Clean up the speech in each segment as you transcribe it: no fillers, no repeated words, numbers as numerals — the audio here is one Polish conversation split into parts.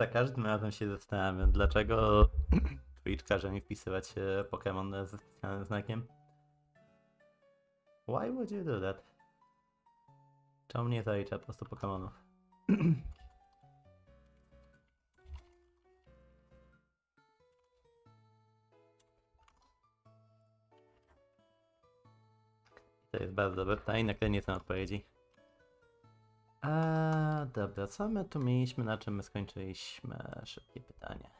Za każdym razem się zastanawiam, dlaczego Twitch każe mi wpisywać Pokémon ze specjalnym znakiem. Why would you do that? Czemu nie zalicza po prostu Pokémonów? To jest bardzo dobre pytanie, na które nie znam odpowiedzi. A dobra, co my tu mieliśmy, na czym my skończyliśmy? Szybkie pytanie.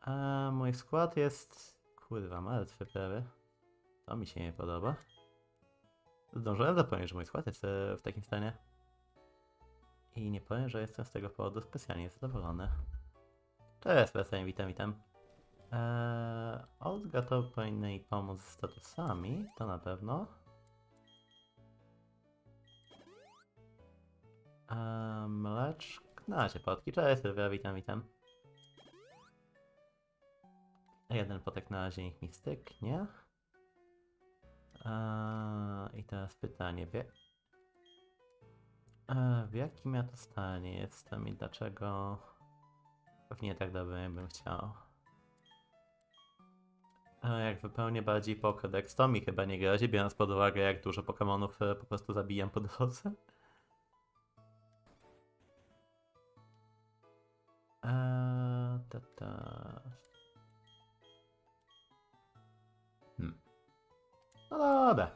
A mój skład jest... kurwa, martwy prawie. To mi się nie podoba. Zdążyłem zapomnieć, że mój skład jest w takim stanie. I nie powiem, że jestem z tego powodu specjalnie zadowolony. Cześć, wracam, witam. Olga to powinna jej pomóc z statusami, to na pewno. Na się potki. Cześć, Sylwia, witam. Jeden potek na razie niech mi styknie. I teraz pytanie, w jakim ja to stanie jestem i dlaczego pewnie tak dobrze bym chciał. Jak wypełnię bardziej Pokédex, to mi chyba nie grozi, biorąc pod uwagę, jak dużo Pokémonów po prostu zabijam po drodze. No dobra.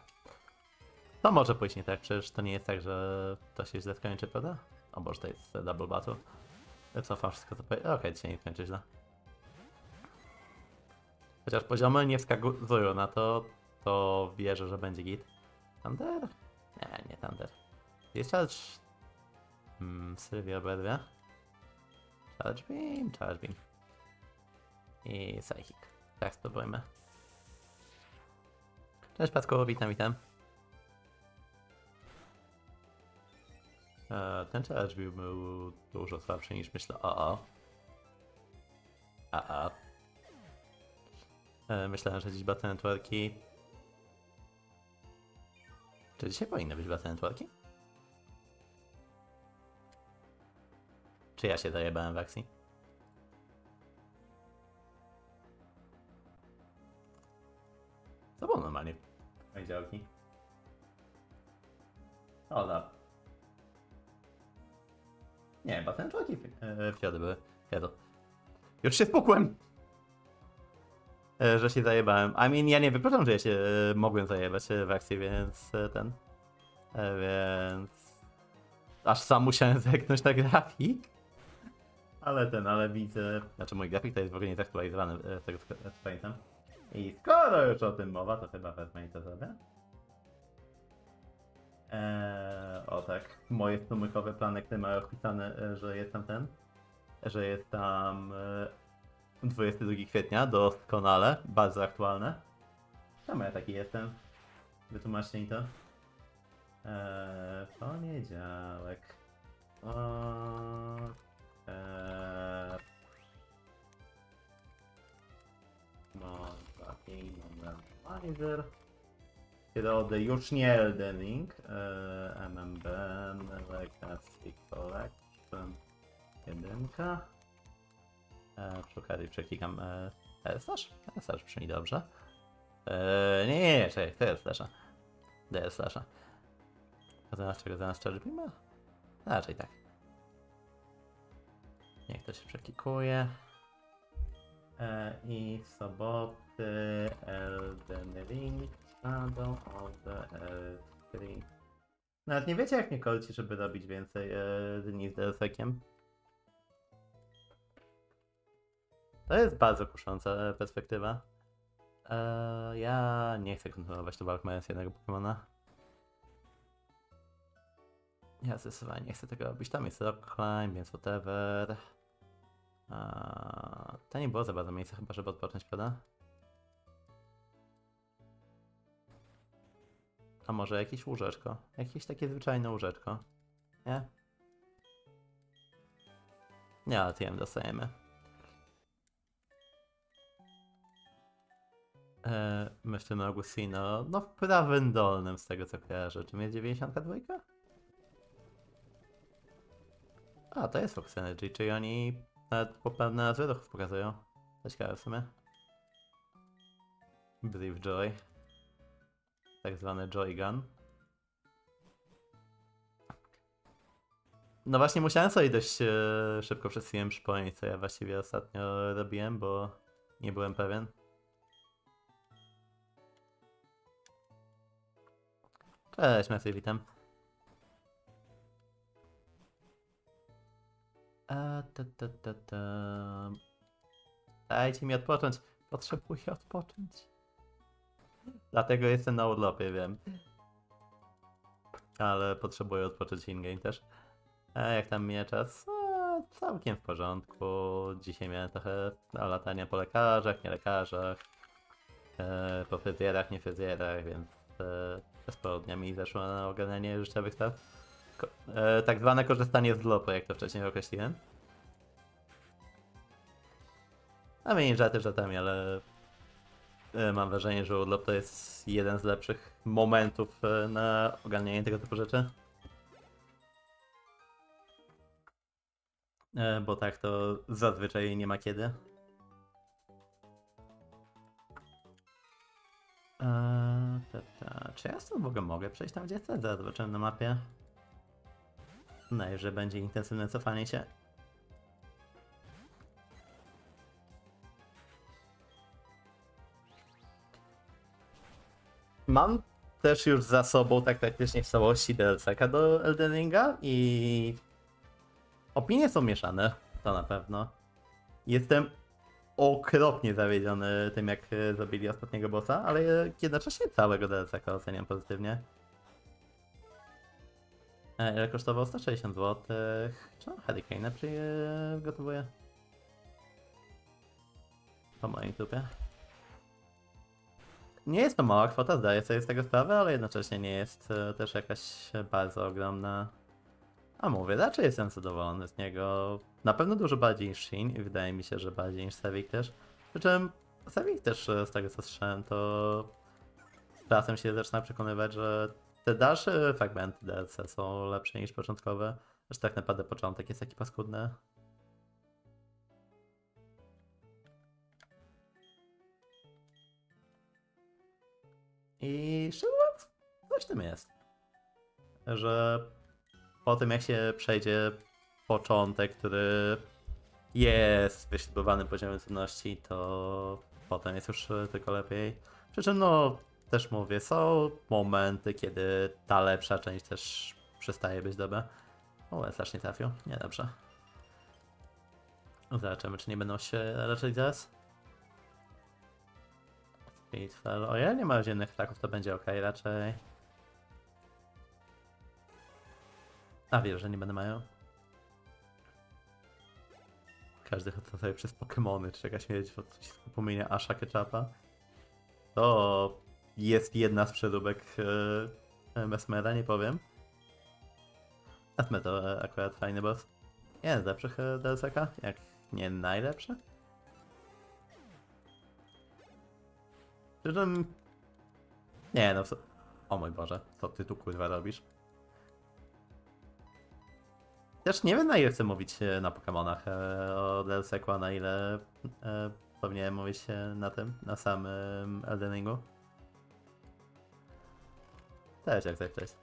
To może pójść nie tak, przecież to nie jest tak, że to się źle skończy, prawda? O Boże, to jest double battle. Cofam wszystko, co powiedziałem. Okej, dzisiaj nie skończy źle. Chociaż poziomy nie wskazują na to, to wierzę, że będzie git. Thunder? Nie Thunder. Jest Charge... Sylwia obedwia. Charge Beam. I Psychic. Tak spróbujmy. Cześć Patko, witam. Ten Charge Beam był dużo słabszy niż myślę. Myślałem, że dziś battle networki. Czy dzisiaj powinny być battle networki? Czy ja się zajebałem w akcji? To było normalnie. Poniedziałki. Ola. Nie, battle networki wsiady były. Już się spukłem! Że się zajebałem. I mean, ja nie wypraszam, że ja się mogłem zajebać w akcji, więc ten... Więc... Aż sam musiałem zerknąć na grafik. Ale ten, ale widzę... Znaczy mój grafik to jest w ogóle nie zaktualizowany z tego, co pamiętam. I skoro już o tym mowa, to chyba wezmę i to zrobię. O tak, moje sumykowe plany, które mają wpisane, że jest tam ten... Że jest tam... 22 kwietnia, doskonale, bardzo aktualne. Czemu ja taki jestem? Wytłumaczcie mi to. Poniedziałek. Randomizer. Środę już nie Elden Ring. MMBN, Legacy Collection. Jedynka. Przy okazji przeklikam Slash brzmi dobrze. Nie, czekaj, to jest Slasha. Zamiast Charge Beama? Raczej tak. Niech to się przeklikuje. I w soboty Elden Ring, Shadow of the Earth. Nawet nie wiecie jak mnie kolci, żeby robić więcej dni z DLC-kiem. To jest bardzo kusząca perspektywa. Ja nie chcę kontynuować tu walk mając jednego Pokémona. Ja zdecydowanie nie chcę tego robić. Tam jest rock climb, więc whatever. To nie było za bardzo miejsca chyba, żeby odpocząć, prawda? A może jakieś łóżeczko? Jakieś takie zwyczajne łóżeczko? Nie? Nie, ale TM dostajemy. Myślę, że Augustino, no w prawym dolnym z tego co kojarzę. Czym jest 92? A, to jest Fox Energy, czyli oni nawet poprawne nazwy duchów pokazują. To ciekawe w sumie. Brief Joy. Tak zwany Joy Gun. No właśnie musiałem sobie dość szybko przez chwilę przypomnieć, co ja właściwie ostatnio robiłem, bo nie byłem pewien. Cześć, Mesmer, witam. Dajcie mi odpocząć. Potrzebuję odpocząć. Dlatego jestem na urlopie, wiem. Ale potrzebuję odpocząć in-game też. Jak tam mija czas? Całkiem w porządku. Dzisiaj miałem trochę latania po lekarzach, nie lekarzach. Po fryzjerach, nie fryzjerach, więc sporo dnia mi zeszło na ogarnianie życiowych spraw. Tak zwane korzystanie z lopy, jak to wcześniej określiłem. A mniej żarty żartami, ale mam wrażenie, że urlop to jest jeden z lepszych momentów na ogarnianie tego typu rzeczy. Bo tak to zazwyczaj nie ma kiedy. Czy ja stąd w ogóle mogę przejść tam, gdzie chcę? Zaraz zobaczyłem na mapie. No i że będzie intensywne cofanie się. Mam też już za sobą tak praktycznie w całości DLC-ka do Elden Ringa i opinie są mieszane, to na pewno. Jestem okropnie zawiedziony tym, jak zrobili ostatniego bossa, ale jednocześnie całego DLC-ka oceniam pozytywnie. Ile kosztował? 160 zł. Czy mam Hurricane'a przygotowuję? Po mojej trupie. Nie jest to mała kwota, zdaję sobie z tego sprawę, ale jednocześnie nie jest też jakaś bardzo ogromna. A mówię, raczej jestem zadowolony z niego. Na pewno dużo bardziej niż Shin i wydaje mi się, że bardziej niż Savik też. Przy czym Savik też z tego co słyszałem, to z czasem się zaczyna przekonywać, że te dalsze fragmenty DLC są lepsze niż początkowe. Zresztą tak naprawdę początek jest taki paskudny. I szczerze mówiąc, coś w tym jest. Że po tym jak się przejdzie początek, który jest wyśrubowanym poziomem trudności, to potem jest już tylko lepiej. Przy czym no, też mówię, są momenty, kiedy ta lepsza część też przestaje być dobra. O, nie trafił, nie dobrze. Zobaczymy, czy nie będą się leczyć zaraz. Speedfall, o ja nie ma dziennych ataków, to będzie ok raczej. A wiesz, że nie będę mają. Każdy chodzi sobie przez Pokémony, czy jakaś śmierć w odcisku pomienia Asha Ketchupa. To jest jedna z przeróbek Mesmera, nie powiem. Mesmer to akurat fajny boss. Jeden z lepszych DLC-ka, jak nie najlepszy. Przy czym... Nie no, o mój Boże, co ty tu kurwa robisz? Też nie wiem, na ile chcę mówić na Pokémonach o DLC-ku, na ile powinienem mówić na tym, na samym Elden Ringu. Też jak tak, cześć.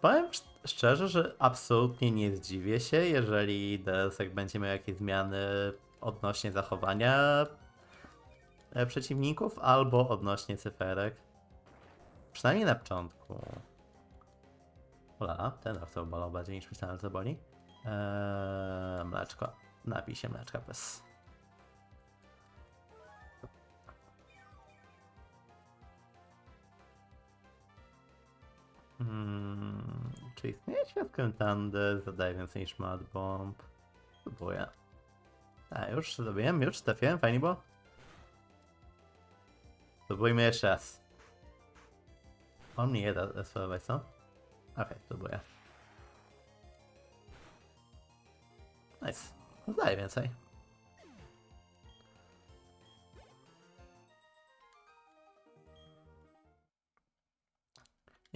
Powiem szczerze, że absolutnie nie zdziwię się, jeżeli DLC będzie miał jakieś zmiany odnośnie zachowania przeciwników albo odnośnie cyferek. Przynajmniej na początku. Ola, ten raz to bolał bardziej niż myślałem, że to boli. Mleczko. Napij się mleczka, pes. Czy istnieje świadkiem Thunder? Zadaję więcej niż Mad Bomb. Spróbuję. A, już zrobiłem, już trafiłem, fajnie było. Spróbujmy jeszcze raz. On mnie nie da spróbować, co? Okej, spróbuję. Nice. Zdaję więcej.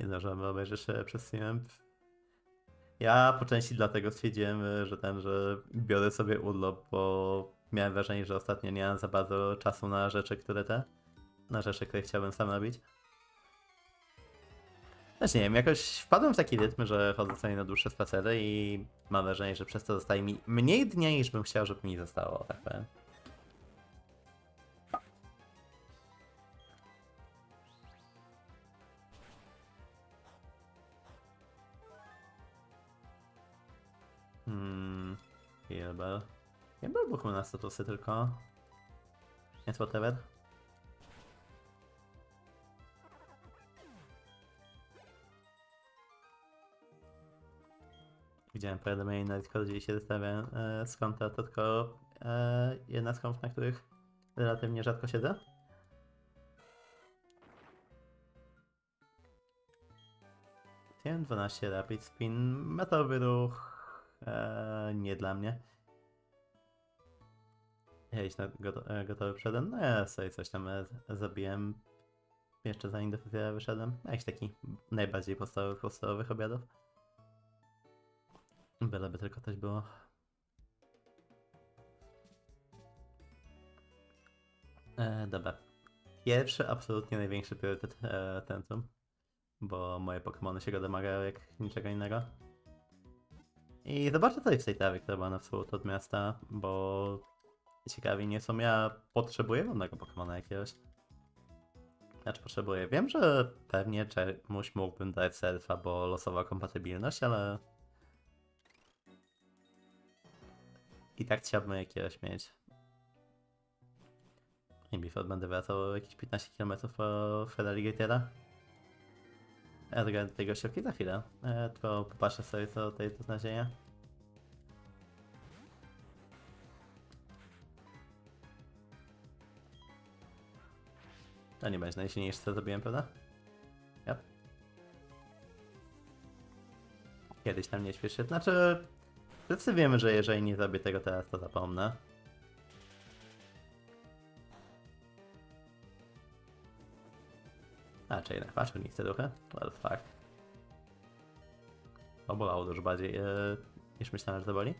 nie zdążyłem obejrzeć przez stream. Ja po części dlatego stwierdziłem, że biorę sobie urlop, bo miałem wrażenie, że ostatnio nie mam za bardzo czasu na rzeczy, które które chciałbym sam robić. Znaczy nie wiem, jakoś wpadłem w taki rytm, że chodzę sobie na dłuższe spacery i mam wrażenie, że przez to zostaje mi mniej dnia, niż bym chciał, żeby mi zostało, tak powiem. Gible. Gible był chyba na statusy tylko. Więc whatever. Widziałem powiadomienie na Discordzie i się zastanawiałem skąd to tylko jedna z kont, na których relatywnie rzadko siedzę. TM12 Rapid Spin, metalowy ruch. Nie dla mnie. Jeźdź na gotowy przedem. No ja sobie coś tam zabiłem jeszcze zanim do fryzjera wyszedłem. Jakiś taki najbardziej podstawowych obiadów. Byleby tylko coś było. Dobra. Pierwszy, absolutnie największy priorytet centrum. Bo moje Pokémony się go domagają jak niczego innego. I zobaczę tutaj w tej trawie, która była na wschód od miasta, bo ciekawi mnie są. Ja potrzebuję wodnego Pokémona jakiegoś. Znaczy potrzebuję. Wiem, że pewnie czemuś mógłbym dać Surfa, bo losowa kompatybilność, ale... I tak chciałbym jakiegoś mieć. I Biford będę wracał jakieś 15 km po Feraligatera. Ja zagadam tego środki za chwilę, tylko popatrzę sobie co tutaj do znalezienia. To nie będzie najsilniejsze co zrobiłem, prawda? Yep. Kiedyś tam nie śpieszy, znaczy... Wszyscy wiemy, że jeżeli nie zrobię tego teraz, to zapomnę. A, czy jednak patrzył, nie chce duchy? Well, fuck. Obolało dużo bardziej niż myślałem, że to boli.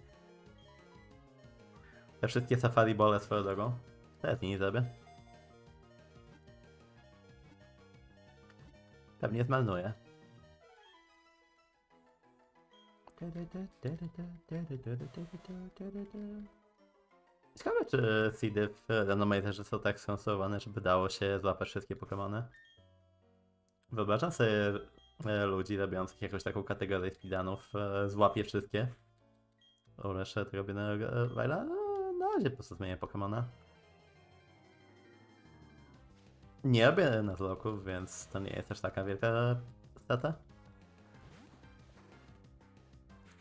Te wszystkie safari bole swoją drogą. Teraz nie zrobię. Pewnie zmarnuję. Ciekawe, czy seedy w randomizerze są tak skonstruowane, żeby dało się złapać wszystkie Pokémony. Wyobrażam sobie ludzi robiących jakąś taką kategorię speedrunów, złapię wszystkie. Uleszę tego biednego Wajla, na razie po prostu zmienię Pokémona. Nie robię nadzloków, więc to nie jest też taka wielka strata.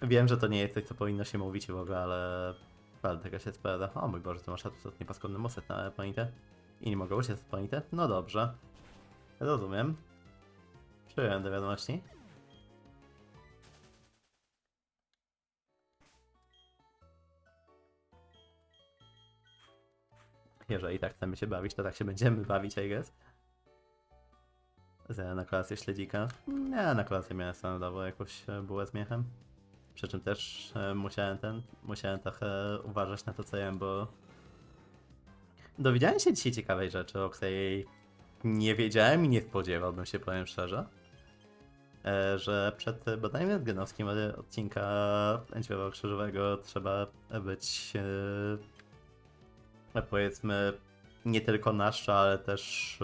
Wiem, że to nie jest coś, co powinno się mówić w ogóle, ale bardzo tego się sprawdza. O mój Boże, to masz absolutnie paskudny moset na ponite. I nie mogę uciec z ponite. No dobrze. Rozumiem. Przyjąłem do wiadomości. Jeżeli tak chcemy się bawić, to tak się będziemy bawić, I guess. Na kolację śledzika. Ja na kolację miałem standardowo jakąś bułę z miechem. Przy czym też musiałem trochę uważać na to, co jem, bo... Dowiedziałem się dzisiaj ciekawej rzeczy, o której nie wiedziałem i nie spodziewałbym się, powiem szczerze. Że przed badaniem nad genowskim odcinka Lędźwiowa Krzyżowego trzeba być, powiedzmy, nie tylko naszcza, ale też...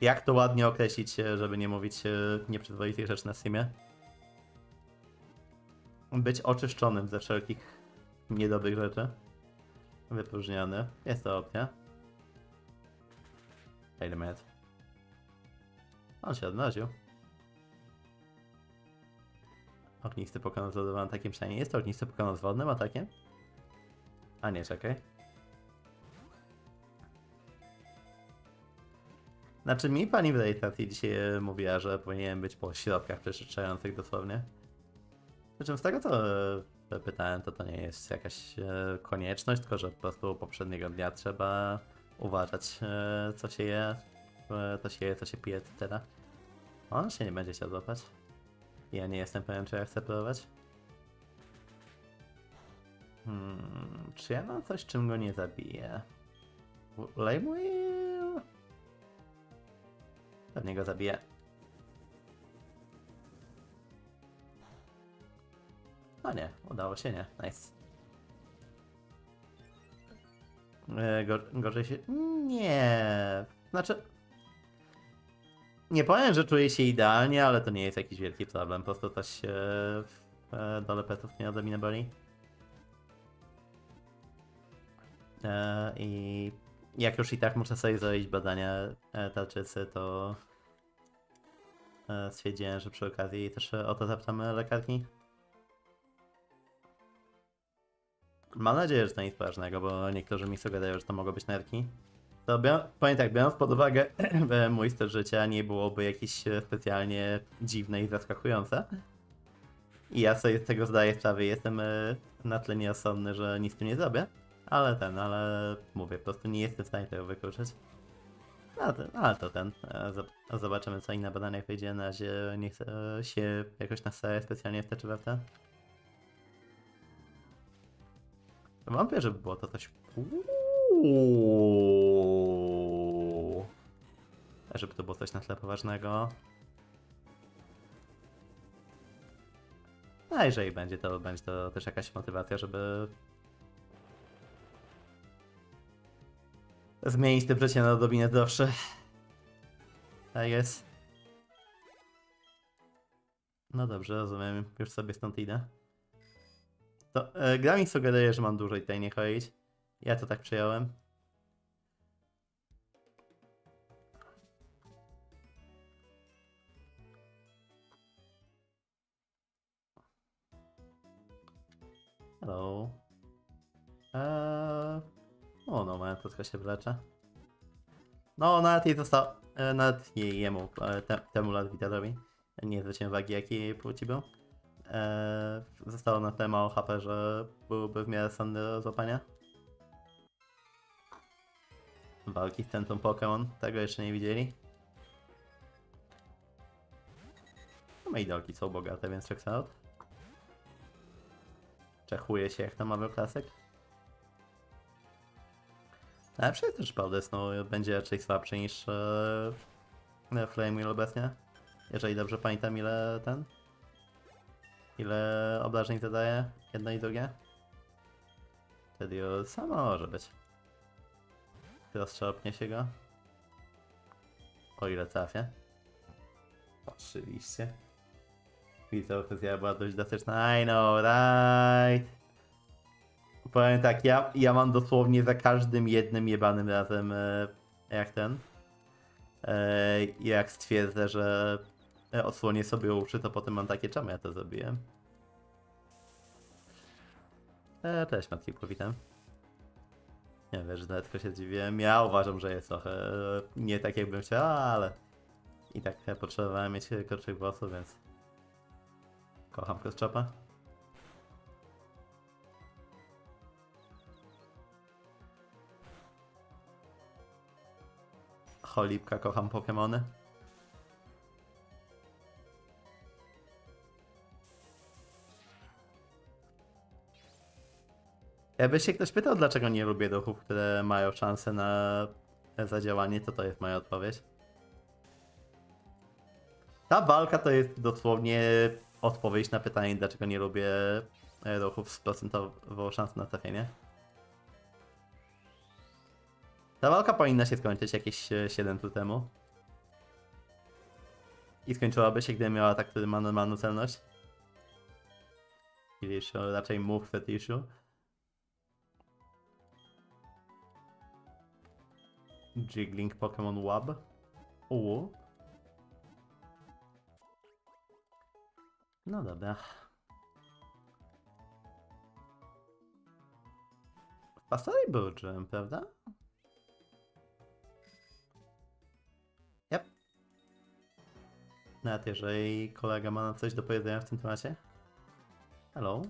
Jak to ładnie określić, żeby nie mówić nieprzyzwoitych rzeczy na streamie? Być oczyszczonym ze wszelkich niedobrych rzeczy. Wypróżniony. Jest to opcja. Element. On się odmroził. Ognisty pokonał z lodowym atakiem, przynajmniej jest to ognisty pokonał z wodnym atakiem. A nie, czekaj. Znaczy mi pani w rejestracji dzisiaj mówiła, że powinienem być po środkach przeczyszczających dosłownie. Przy czym z tego, co pytałem, to nie jest jakaś konieczność, tylko że po prostu poprzedniego dnia trzeba uważać, co się je, co się pije, etc. On się nie będzie chciał złapać. Ja nie jestem pewien, czy ja chcę próbować. Czy ja mam coś, czym go nie zabiję? Lame Wheel? Pewnie go zabiję. No nie, udało się, nie. Nice. Gorzej się... Nie. Znaczy... Nie powiem, że czuję się idealnie, ale to nie jest jakiś wielki problem. Po prostu coś się w dole petów nie ode mnie boli. I jak już i tak muszę sobie zrobić badania tarczycy, to stwierdziłem, że przy okazji też o to zapytamy lekarki. Mam nadzieję, że to nic ważnego, bo niektórzy mi sugerują, że to mogą być nerki. To powiem tak, biorąc pod uwagę mój styl życia, nie byłoby jakieś specjalnie dziwne i zaskakujące. I ja sobie z tego zdaję sprawę, jestem na tyle nierozsądny, że nic z tym nie zrobię. Ale mówię, po prostu nie jestem w stanie tego wykluczyć. Zobaczymy co inne badania wyjdzie, na razie nie chcę się jakoś nastawiać specjalnie w te czy we w te. Wątpię, żeby było to coś... Żeby to było coś na tle poważnego. A jeżeli będzie, to będzie to też jakaś motywacja, żeby... zmienić te życie na odrobinę zdrowsze. Tak jest. No dobrze, rozumiem. Już sobie stąd idę. To, gra mi sugeruje, że mam dużo i tutaj nie chodzić. Ja to tak przyjąłem. Hello. O no, moja krótka się wlecze. No, nawet jej został. Nawet jej jemu, temu Ludwitalowi. Nie zwróciłem uwagi, jakiej płci był. Zostało na tyle mało HP, że byłby w miarę sądny do złapania. Walki z centrum Pokémon, tego jeszcze nie widzieli. No, mejdolki są bogate, więc check out. Czechuje się, jak to mawiał klasyk. Ale przecież Baldess, no, będzie raczej słabszy niż Flame Wheel obecnie. Jeżeli dobrze pamiętam, ile ile obrażeń zadaje jedno i drugie. Wtedy samo może być. Rozszarpnie się go. O ile trafię. Oczywiście. Widzę, okazja była dość drastyczna. I know, right? Powiem tak, ja mam dosłownie za każdym jednym jebanym razem, jak stwierdzę, że odsłonię sobie uszy, to potem mam takie, czemu ja to zrobiłem. Cześć matki, witam. Nie wiem, że nawet się dziwiłem. Ja uważam, że jest trochę nie tak jakbym chciał, ale i tak potrzebowałem mieć krótszych włosów, więc kocham crosschopa. Cholipka, kocham Pokémony. Jakby się ktoś pytał, dlaczego nie lubię duchów, które mają szansę na zadziałanie, to to jest moja odpowiedź. Ta walka to jest dosłownie odpowiedź na pytanie, dlaczego nie lubię ruchów z procentową szansą na trafienie. Ta walka powinna się skończyć jakieś 7 tu temu. I skończyłaby się, gdy miała atak, który ma normalną celność. Czyli raczej move that issue. Jiggling Pokémon Wab. No dobra. W Pastorii był dżem, prawda? Nawet jeżeli kolega ma nam coś do powiedzenia w tym temacie. Hello.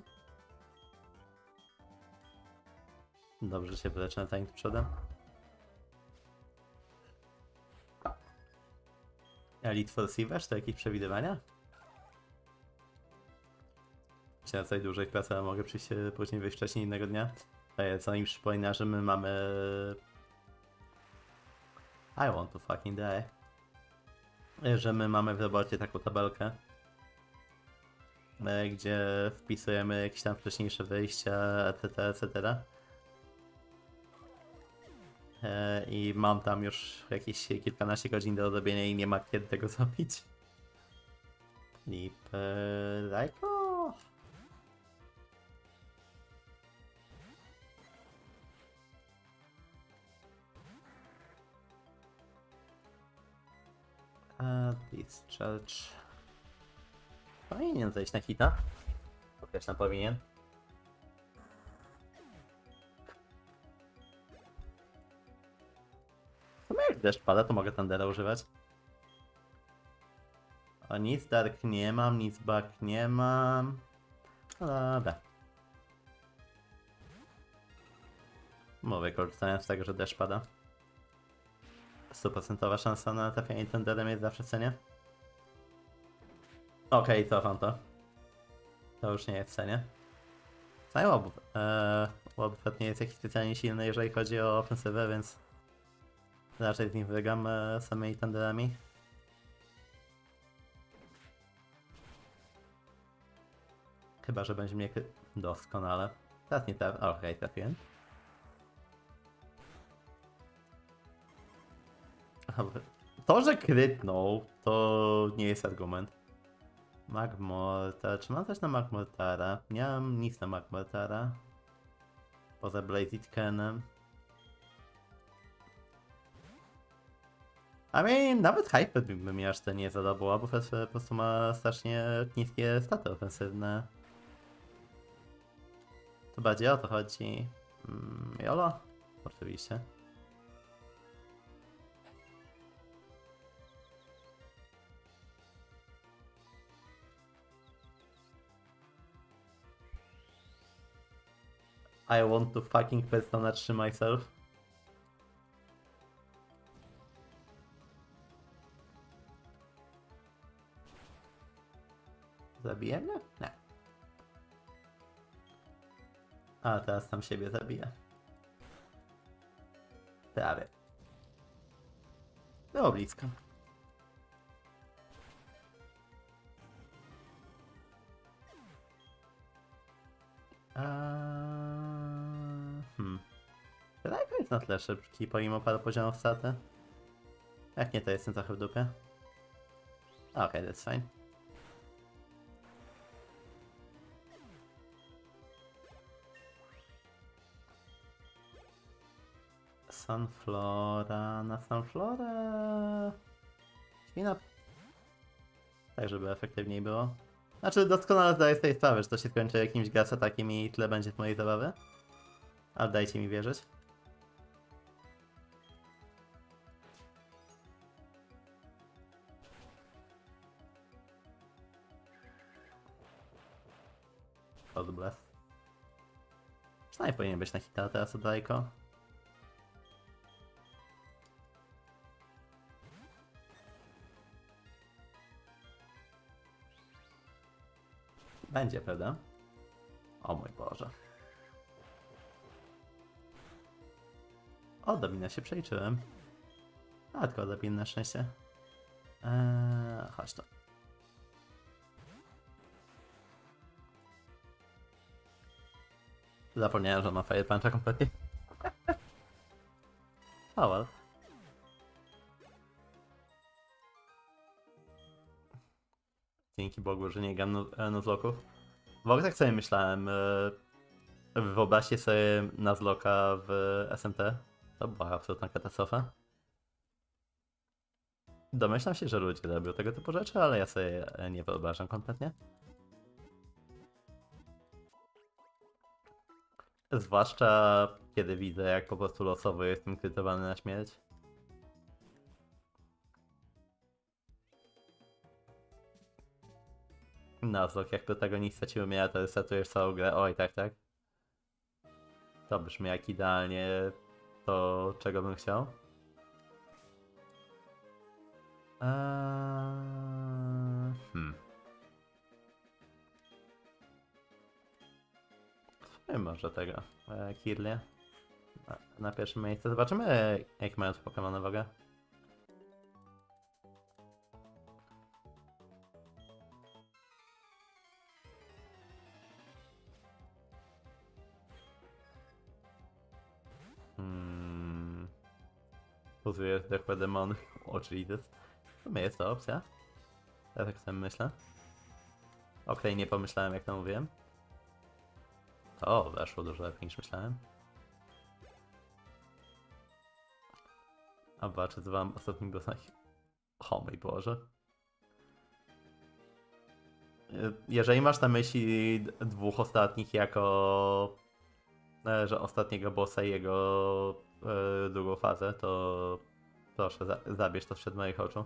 Dobrze, że się wyleczę na tank przodem. Elite Force, czy to jakieś przewidywania? Czy na co dłużej pracę mogę przyjść później, wyjść wcześniej innego dnia? Co im przypomina, że my mamy... I want to fucking die. Że my mamy w robocie taką tabelkę, gdzie wpisujemy jakieś tam wcześniejsze wyjścia, etc., etc. I mam tam już jakieś kilkanaście godzin do robienia i nie ma kiedy tego zrobić. Lip... Lajko! Discharge... Powinien zejść na hita. Chociaż tam powinien. Jak deszcz pada, to mogę Tandera używać. O, nic Dark nie mam, nic Back nie mam. No dobra. Mówię, korzystając z tego, że deszcz pada. 100% szansa na trafienie Tanderem jest zawsze w cenie. Okej, cofam to. To już nie jest w cenie. Łobot nie jest jakiś specjalnie silny, jeżeli chodzi o ofensywę, więc... Raczej z nim wygram samymi tanderami. Chyba, że będzie mnie doskonale. Teraz nie trafiłem. Okej, trafiłem. To, że krytnął, to nie jest argument. Magmortar. Czy mam coś na Magmortara? Nie mam nic na Magmortara. Poza Blaziken'em. I mean, nawet hype bym mi aż to nie zadobyła, bo Fes po prostu ma strasznie niskie staty ofensywne. To bardziej o to chodzi. Jolo? Oczywiście. I want to fucking persona 3 myself. Zabije mnie? Nie. A teraz tam siebie zabija. Prawie. Było blisko. Rajko jest na tle szybki, pomimo paru poziomów straty. Jak nie, to jestem trochę w dupie. Okej, that's fine. Sunflora, na Sunflorę... Świna... Tak, żeby efektywniej było. Znaczy, doskonale zdaję sobie sprawę, że to się skończy jakimś gasa takim i tyle będzie z mojej zabawy. Ale dajcie mi wierzyć. Odblast. Przynajmniej powinien być na hita teraz od Dajko. Będzie, prawda? O mój Boże. O, Domina się przeliczyłem. A, tylko Domin na szczęście. Chodź to. Zapomniałem, że ma Fire Puncha kompletnie. O, well. Dzięki Bogu, że nie gram nuzloków. W ogóle tak sobie myślałem, wyobraźcie sobie nuzloka w SMT. To była absolutna katastrofa. Domyślam się, że ludzie robią tego typu rzeczy, ale ja sobie nie wyobrażam kompletnie. Zwłaszcza kiedy widzę, jak po prostu losowo jestem krytowany na śmierć. Nuzlocke, jak protagonista ci umiera, to resetujesz całą grę. Oj, tak. To brzmi jak idealnie to, czego bym chciał. Nie może tego Kirlia na pierwszym miejscu. Zobaczymy, jak mają Pokémony w ogóle. Pozuje zdechłe demony. Oczywiście. To jest to opcja. Ja tak sobie myślę. O której nie pomyślałem, jak to mówiłem. To weszło dużo lepiej niż myślałem. A zobaczę, co wam ostatnim głosem. O mój Boże. Jeżeli masz na myśli dwóch ostatnich jako... że ostatniego bossa i jego drugą fazę, to proszę, zabierz to przed moich oczu.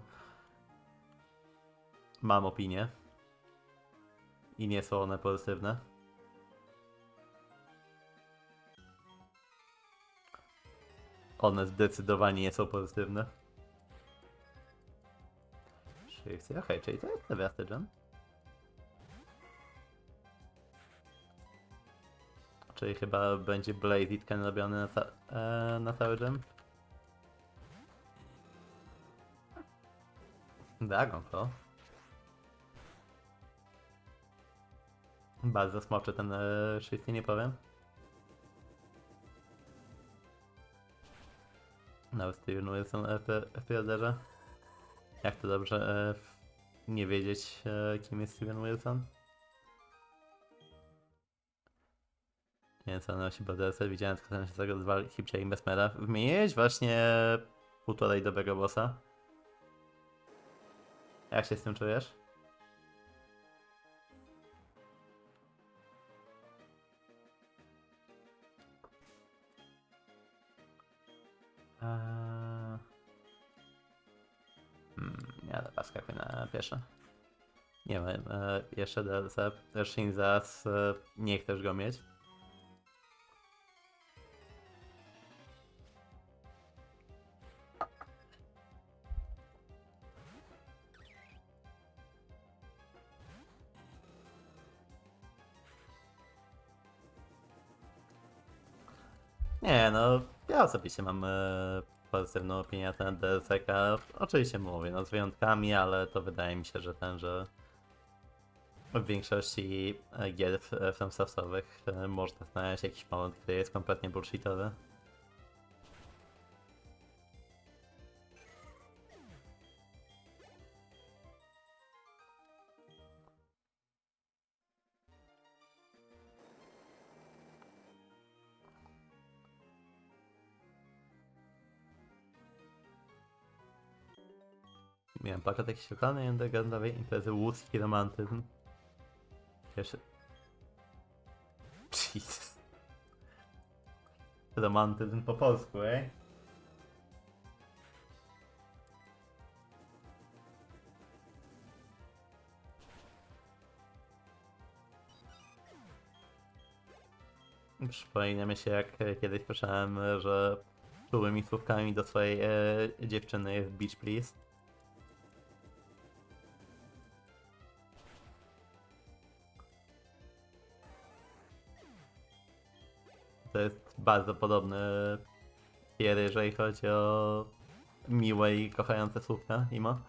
Mam opinię. I nie są one pozytywne. One zdecydowanie nie są pozytywne. Okej, czyli to jest Leviathan. Czyli chyba będzie Blaziken robiony na cały gem. Dragonflow. Bardzo smoczy ten szysty, nie powiem. Nawet Steven Wilson w preorderze. Jak to dobrze nie wiedzieć, kim jest Steven Wilson. Nie wiem, co na nosi BDS-y. Widziałem tylko ten, że tego zwali Hipcia i Mesmera. Wymieniłeś właśnie półtorej dobrego bossa. Jak się z tym czujesz? Ja dobra, skakuję na pierwsze. Nie wiem, jeszcze DLC. Shinzas, nie chcesz go mieć. Nie no, ja osobiście mam pozytywną opinię na ten DLC-ka. Oczywiście mówię, no z wyjątkami, ale to wydaje mi się, że w większości gier fansoftsowych można znaleźć jakiś moment, który jest kompletnie bullshitowy. Miałem plakat jakiś lokalnej undergroundowej imprezy łódzki romantyzm. Jeszcze... Jesus. Romantyzm po polsku, ej? Przypomina mi się, jak kiedyś słyszałem, że czułymi słówkami do swojej dziewczyny jest Beach Please. To jest bardzo podobny gier, jeżeli chodzi o miłe i kochające słówka, Imo.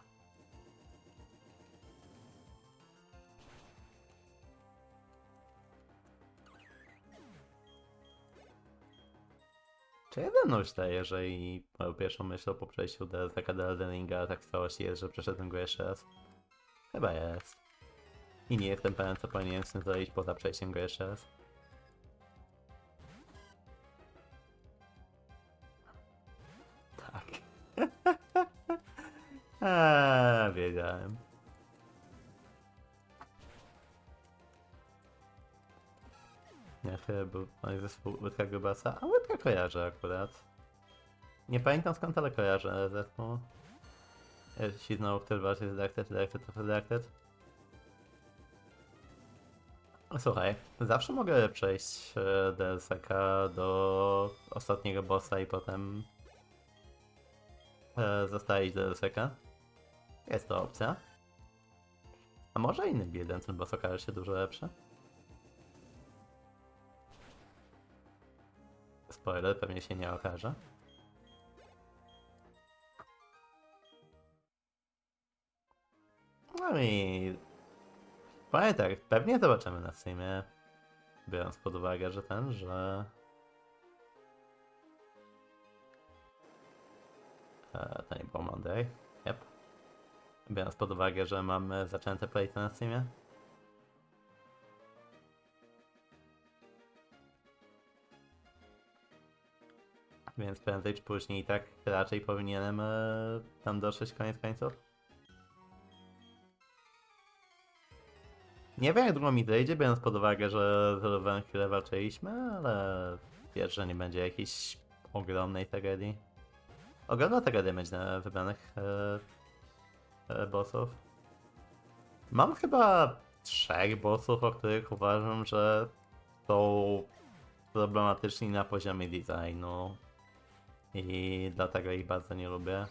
Czy ja ze mną źle, jeżeli moją pierwszą myślą po przejściu DLC-ka do Elden Ringa tak w całości jest, że przeszedłem go jeszcze raz? Chyba jest. I nie jestem pewien, co powinienem z tym zrobić poza przejściem go jeszcze raz. Wiedziałem. Ja chyba był zespół Łydka Grubasa, a Łydka kojarzę akurat. Nie pamiętam, skąd, ale kojarzę zespół. Jeśli znowu ktoś walczy z redacted. Słuchaj, zawsze mogę przejść DLC-ka do ostatniego bossa i potem zostawić DLC-ka. Jest to opcja. A może inny buildem ten boss okaże się dużo lepszy? Spoiler, pewnie się nie okaże. No i... powiem tak, pewnie zobaczymy na streamie, biorąc pod uwagę, że to nie było Monday. Yep. Biorąc pod uwagę, że mamy zaczęte play na streamie. Więc prędzej czy później i tak raczej powinienem tam dotrzeć koniec końców. Nie wiem jak długo mi dojdzie, biorąc pod uwagę, że z chwilę walczyliśmy, ale wiesz, że nie będzie jakiejś ogromnej tragedii. Ogromna tragedia będzie na wybranych bossów. Mam chyba 3 bossów, o których uważam, że są problematyczni na poziomie designu. I dlatego ich bardzo nie lubię.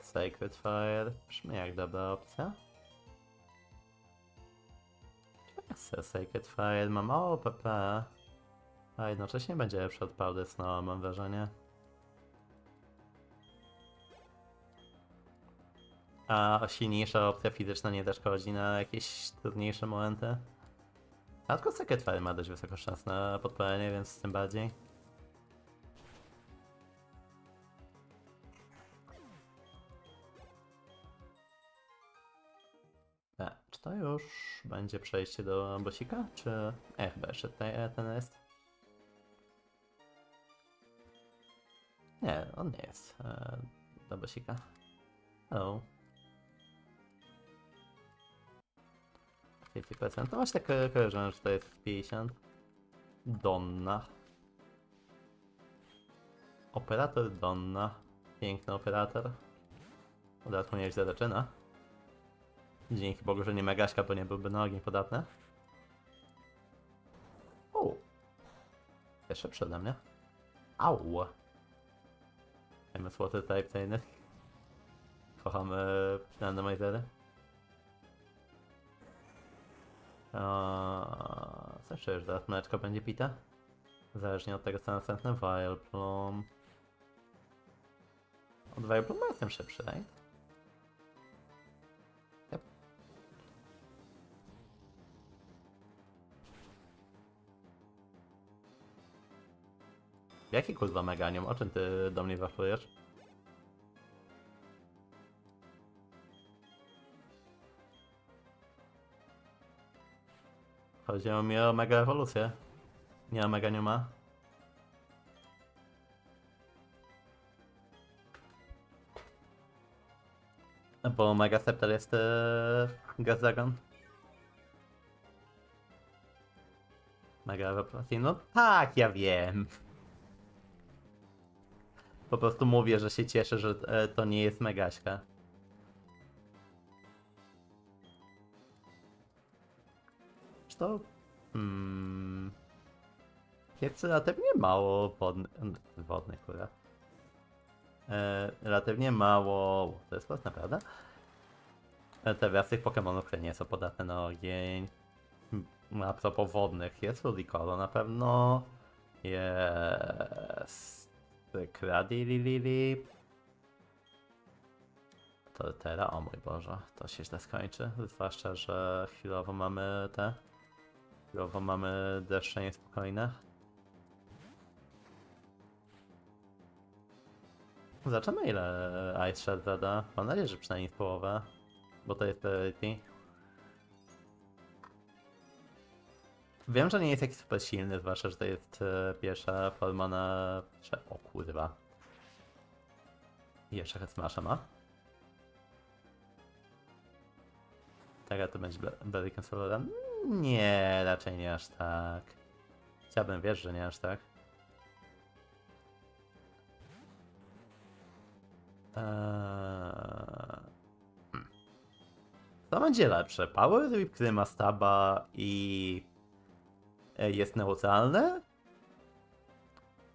Sacred Fire brzmi jak dobra opcja. Sacred Fire ma mało PP, a jednocześnie będzie lepszy od Powder Snow, mam wrażenie. A silniejsza opcja fizyczna nie też szkodzi na jakieś trudniejsze momenty. A tylko Sacred Fire ma dość wysoką szansę na podpalenie, więc tym bardziej. Czy to już będzie przejście do bossika? Czy... chyba jeszcze ten jest. Nie, on nie jest do bossika. Hello. 50%. No właśnie tak kojarzę, że to jest 50. Donna. Operator Donna. Piękny operator. Od razu nieźle zaczyna. Dzięki Bogu, że nie Megaśka, bo nie byłby na ogień podatny. O! Jeszcze przede mnie. Au! Mamy słoty type trainer. Kochamy randomizery. Co jeszcze już zaraz mleczko będzie pita? Zależnie od tego co następne. Vileplum. Od Vilepluma jestem szybszy, right? Jaki kurwa Meganium? O czym ty do mnie waflujesz? Chodziło mi o mega ewolucję. Nie o Meganiuma. Bo mega Sceptile jest Gazdagon. Mega ewolucję? No tak, ja wiem. Po prostu mówię, że się cieszę, że to nie jest Megaśka. Czy to... Jest relatywnie mało wodny kurwa. Relatywnie mało... To jest was naprawdę? Teraz tych Pokemonów, które nie są podatne na ogień. A propos wodnych, jest Ludicolo na pewno. Jest... Kradi Lili. Tortera, o mój Boże, to się źle skończy. Zwłaszcza, że chwilowo mamy te. Chwilowo mamy deszcze niespokojne. Zobaczymy ile Ice Shard zada. Mam nadzieję, że przynajmniej połowę. Bo to jest priority. Wiem, że nie jest jakiś super silny, zwłaszcza, że to jest pierwsza forma na... O kurwa. I jeszcze Headsmasha ma. Teraz to będzie Blaziken Solora? Nie, raczej nie aż tak. Chciałbym wierzyć, że nie aż tak. To będzie lepsze. Power Rip, który ma staba i jest neutralny.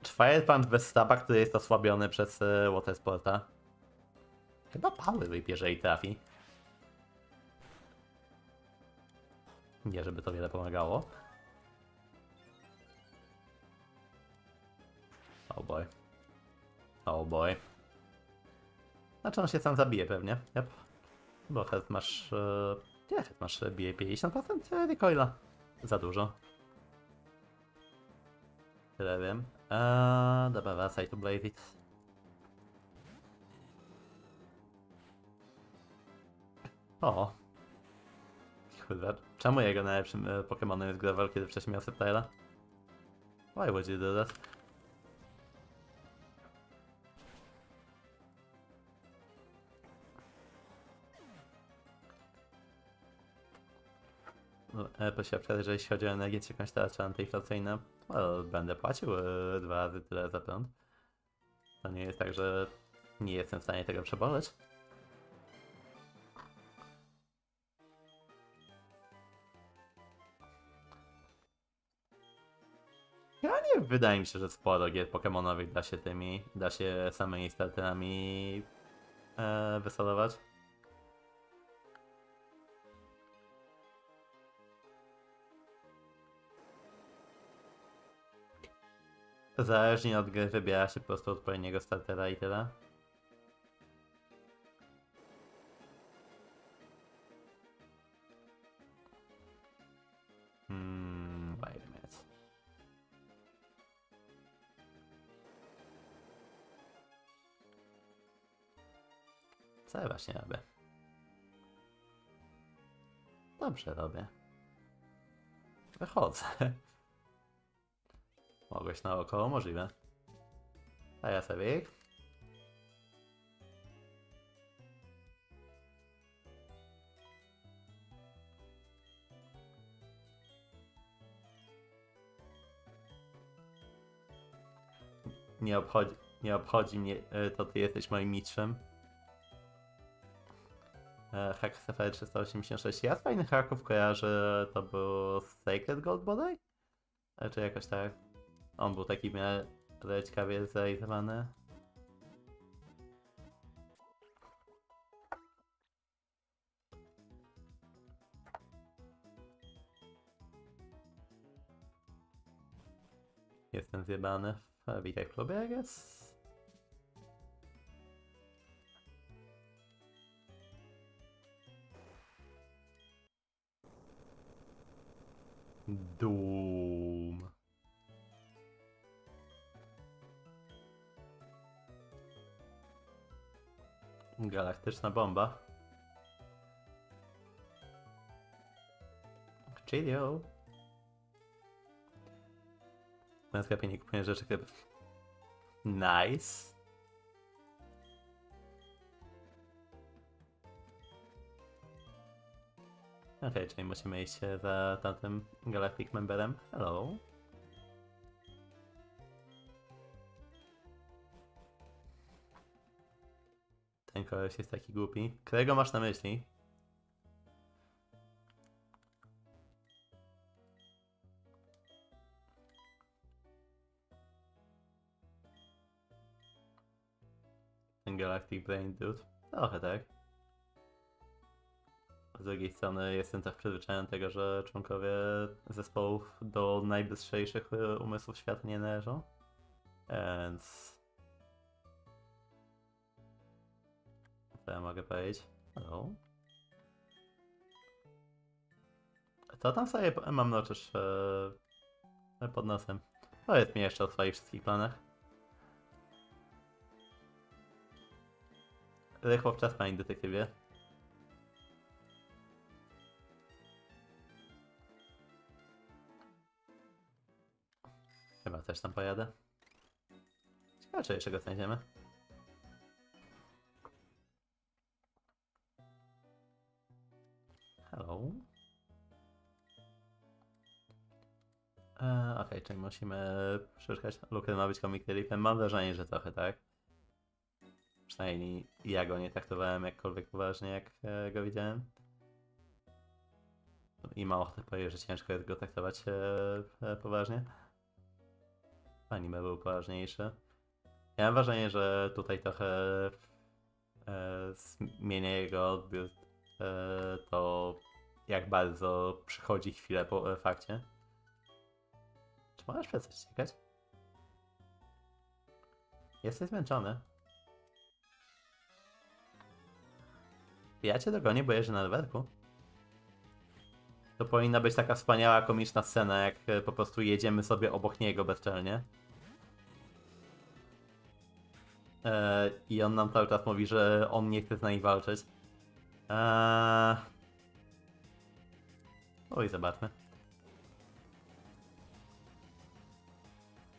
Firepunt bez staba, który jest osłabiony przez Watersporta. Chyba Power Rip, jeżeli trafi. Nie, żeby to wiele pomagało. Oh boy. Oh boy. Znaczy on się sam zabije pewnie. Yep. Bo health masz... Nie, health masz bije 50% recoila. Za dużo. Tyle wiem. Dobra, wracaj tu Blazit. O. Kurwa, czemu jego najlepszym Pokémonem jest Gravel, kiedy wcześniej miał Sceptile'a? Why would you do that? Posiłka, że jeśli chodzi o energię, czy jakąś tarczę antyinflacyjną, well, będę płacił 2 razy tyle za prąd. To nie jest tak, że nie jestem w stanie tego przeboleć. Nie, wydaje mi się, że sporo gier pokemonowych da się samymi starterami wysolować. Zależnie od gry wybiera się po prostu odpowiedniego startera i tyle. Wait a minute. Co ja właśnie robię? Dobrze robię. Wychodzę. Mogłeś naokoło? Możliwe. A ja sobie. Nie obchodzi mnie to, ty jesteś moim mistrzem. Hack Safari 386. Ja z fajnych hacków kojarzę, to był Sacred Gold bodaj? Czy jakoś tak? On był taki w miarę ciekawie zrealizowany. Jestem zjebany. Witaj w klubie, I guess. Doom. Galaktyczna bomba. Chillio. W moim sklepie nie kupuję rzeczy, które... Nice. Okej, czyli musimy iść za tamtym Galactic Memberem. Hello. Ten koleś jest taki głupi. Którego masz na myśli? Ten Galactic Brain Dude? Trochę tak. Z drugiej strony jestem tak przyzwyczajony do tego, że członkowie zespołów do najbystrzejszych umysłów świata nie należą. Więc... Co ja mogę powiedzieć? Hello. Co tam sobie mam noczysz pod nosem? Powiedz mi jeszcze o swoich wszystkich planach. Rychło w czas, panie detektywie. Chyba też tam pojadę. Ciekawe, czy jeszcze go znajdziemy. Hello. Okej, czyli musimy przeszukać. Luker ma być comic reliefem. Mam wrażenie, że trochę tak. Przynajmniej ja go nie traktowałem jakkolwiek poważnie, jak go widziałem. i mało chcę powiedzieć, że ciężko jest go traktować poważnie. Anime był poważniejszy. Ja mam wrażenie, że tutaj trochę zmienia jego odbiór to, jak bardzo przychodzi chwilę po fakcie. Czy możesz przez coś ciekać? Jesteś zmęczony. Ja cię dogonię, bo jeżdżę na rowerku. To powinna być taka wspaniała, komiczna scena, jak po prostu jedziemy sobie obok niego bezczelnie. I on nam cały czas mówi, że on nie chce z nami walczyć. Oj, zobaczmy.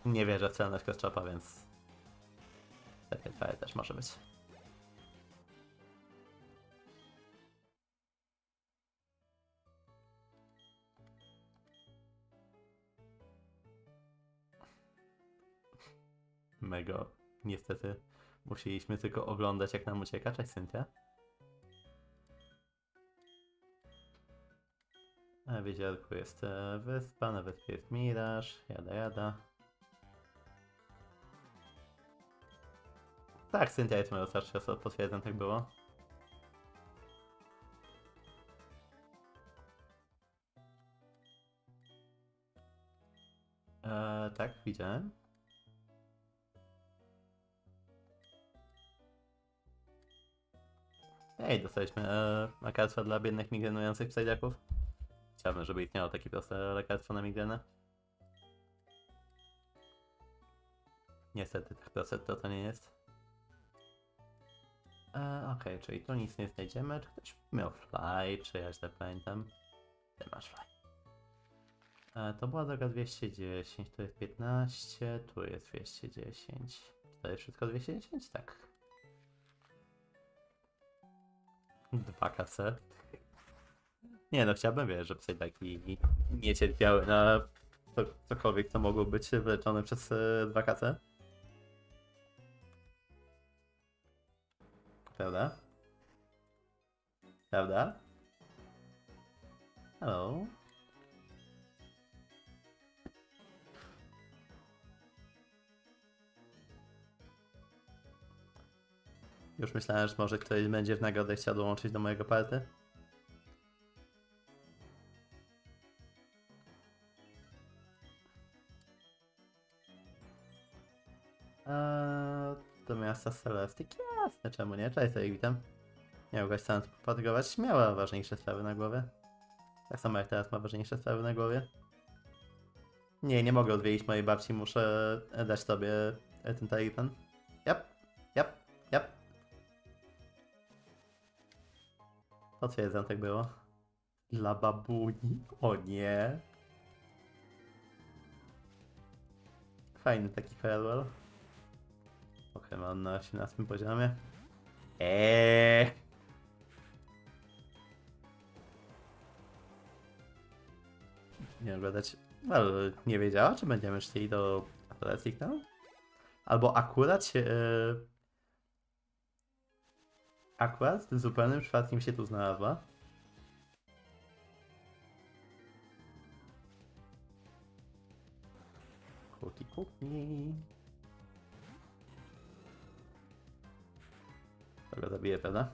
Nie wierzę w celność Kostrzopa, więc... Takie twoje też może być. Mega. Niestety musieliśmy tylko oglądać, jak nam ucieka. Cześć, Cynthia. Na wieziorku jest wyspa, na wyspie jest miraż, jada. Tak, Cynthia jest moją starszą osobą, potwierdzam, tak było. Tak, widziałem. Ej, dostaliśmy lekarstwa dla biednych migrenujących psajdaków. Chciałbym, żeby istniało takie proste lekarstwo na migrenę. Niestety tak proste to nie jest. Okej, czyli tu nic nie znajdziemy. Czy ktoś miał fly, czy ja źle pamiętam? Ty masz fly. To była droga 210, tu jest 15, tu jest 210. Czy to jest wszystko 210? Tak. 2 KC. Nie no, chciałbym wiedzieć, że psajdaki nie cierpiały na cokolwiek, co mogło być wyleczone przez 2 KC. Prawda? Prawda? Hello? Już myślałem, że może ktoś będzie w nagrodę chciał dołączyć do mojego party. Do miasta Celestik? Jasne, czemu nie? Cześć, to ich witam. Nie mogłaś sam popatrygować? Miała ważniejsze sprawy na głowie. Tak samo jak teraz ma ważniejsze sprawy na głowie. Nie, nie mogę odwiedzić mojej babci, muszę dać tobie ten talipan. Yep. Potwierdzam, tak było. Dla babuni? O nie! Fajny taki farewell. Pokémon na 18 poziomie. Nie oglądać... Ale nie wiedziała, czy będziemy szli do atletik tam? Albo akurat się... Akurat z zupełnym przypadkiem się tu znalazła. Kuki. To go zabije, prawda?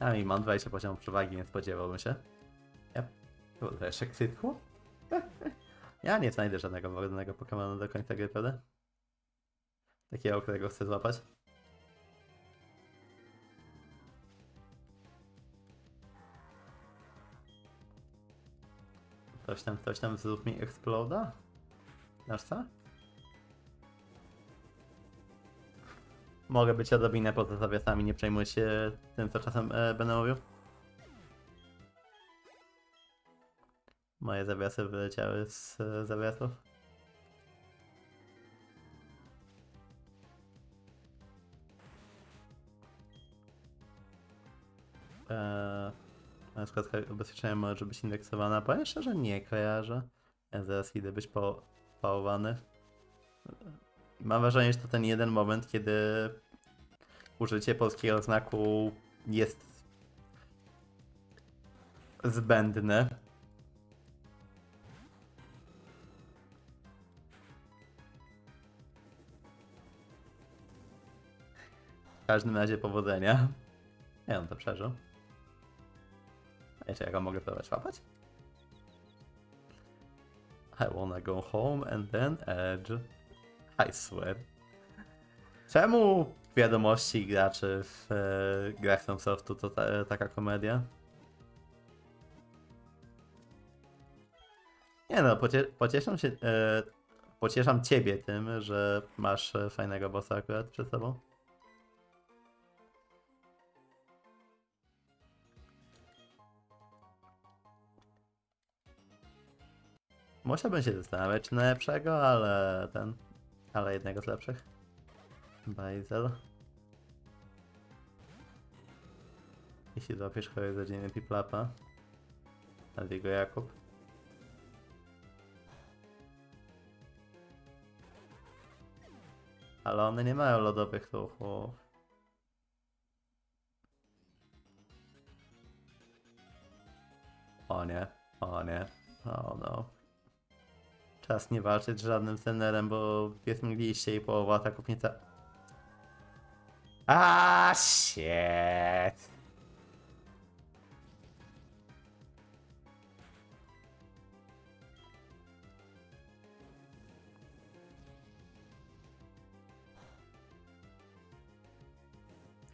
A i mam 20 poziomów przewagi, nie spodziewałbym się. Ja... To jeszcze krytku? Ja nie znajdę żadnego wolnego Pokémona do końca gry, prawda? Takiego, którego chcę złapać. Coś tam zrób mi exploda? Znasz co? Mogę być odrobinę poza zawiasami, nie przejmuj się tym, co czasem będę mówił. Moje zawiasy wyleciały z zawiasów. Na przykład ubezpieczenia może być indeksowana. Powiem szczerze, nie kojarzę. Ja zaraz idę być pałowany. Mam wrażenie, że to ten jeden moment, kiedy użycie polskiego znaku jest zbędne. W każdym razie powodzenia. Ja on to przeżył. Wiecie, jak mogę próbować łapać? I wanna go home and then edge. I swear. Czemu wiadomości graczy w grach Softu to taka komedia? Nie no, pocieszam ciebie tym, że masz fajnego bossa akurat przed sobą. Musiałbym się zastanawiać na lepszego, ale ten... Ale jednego z lepszych. Bajzel. Jeśli złapiesz chory rodziny Piplapa. Nad jego Jakub. Ale one nie mają lodowych ruchów. O nie, o nie, o no. Czas nie walczyć z żadnym trenerem, bo jest mgliście i połowa ataków nie ta... Aaaa, shit.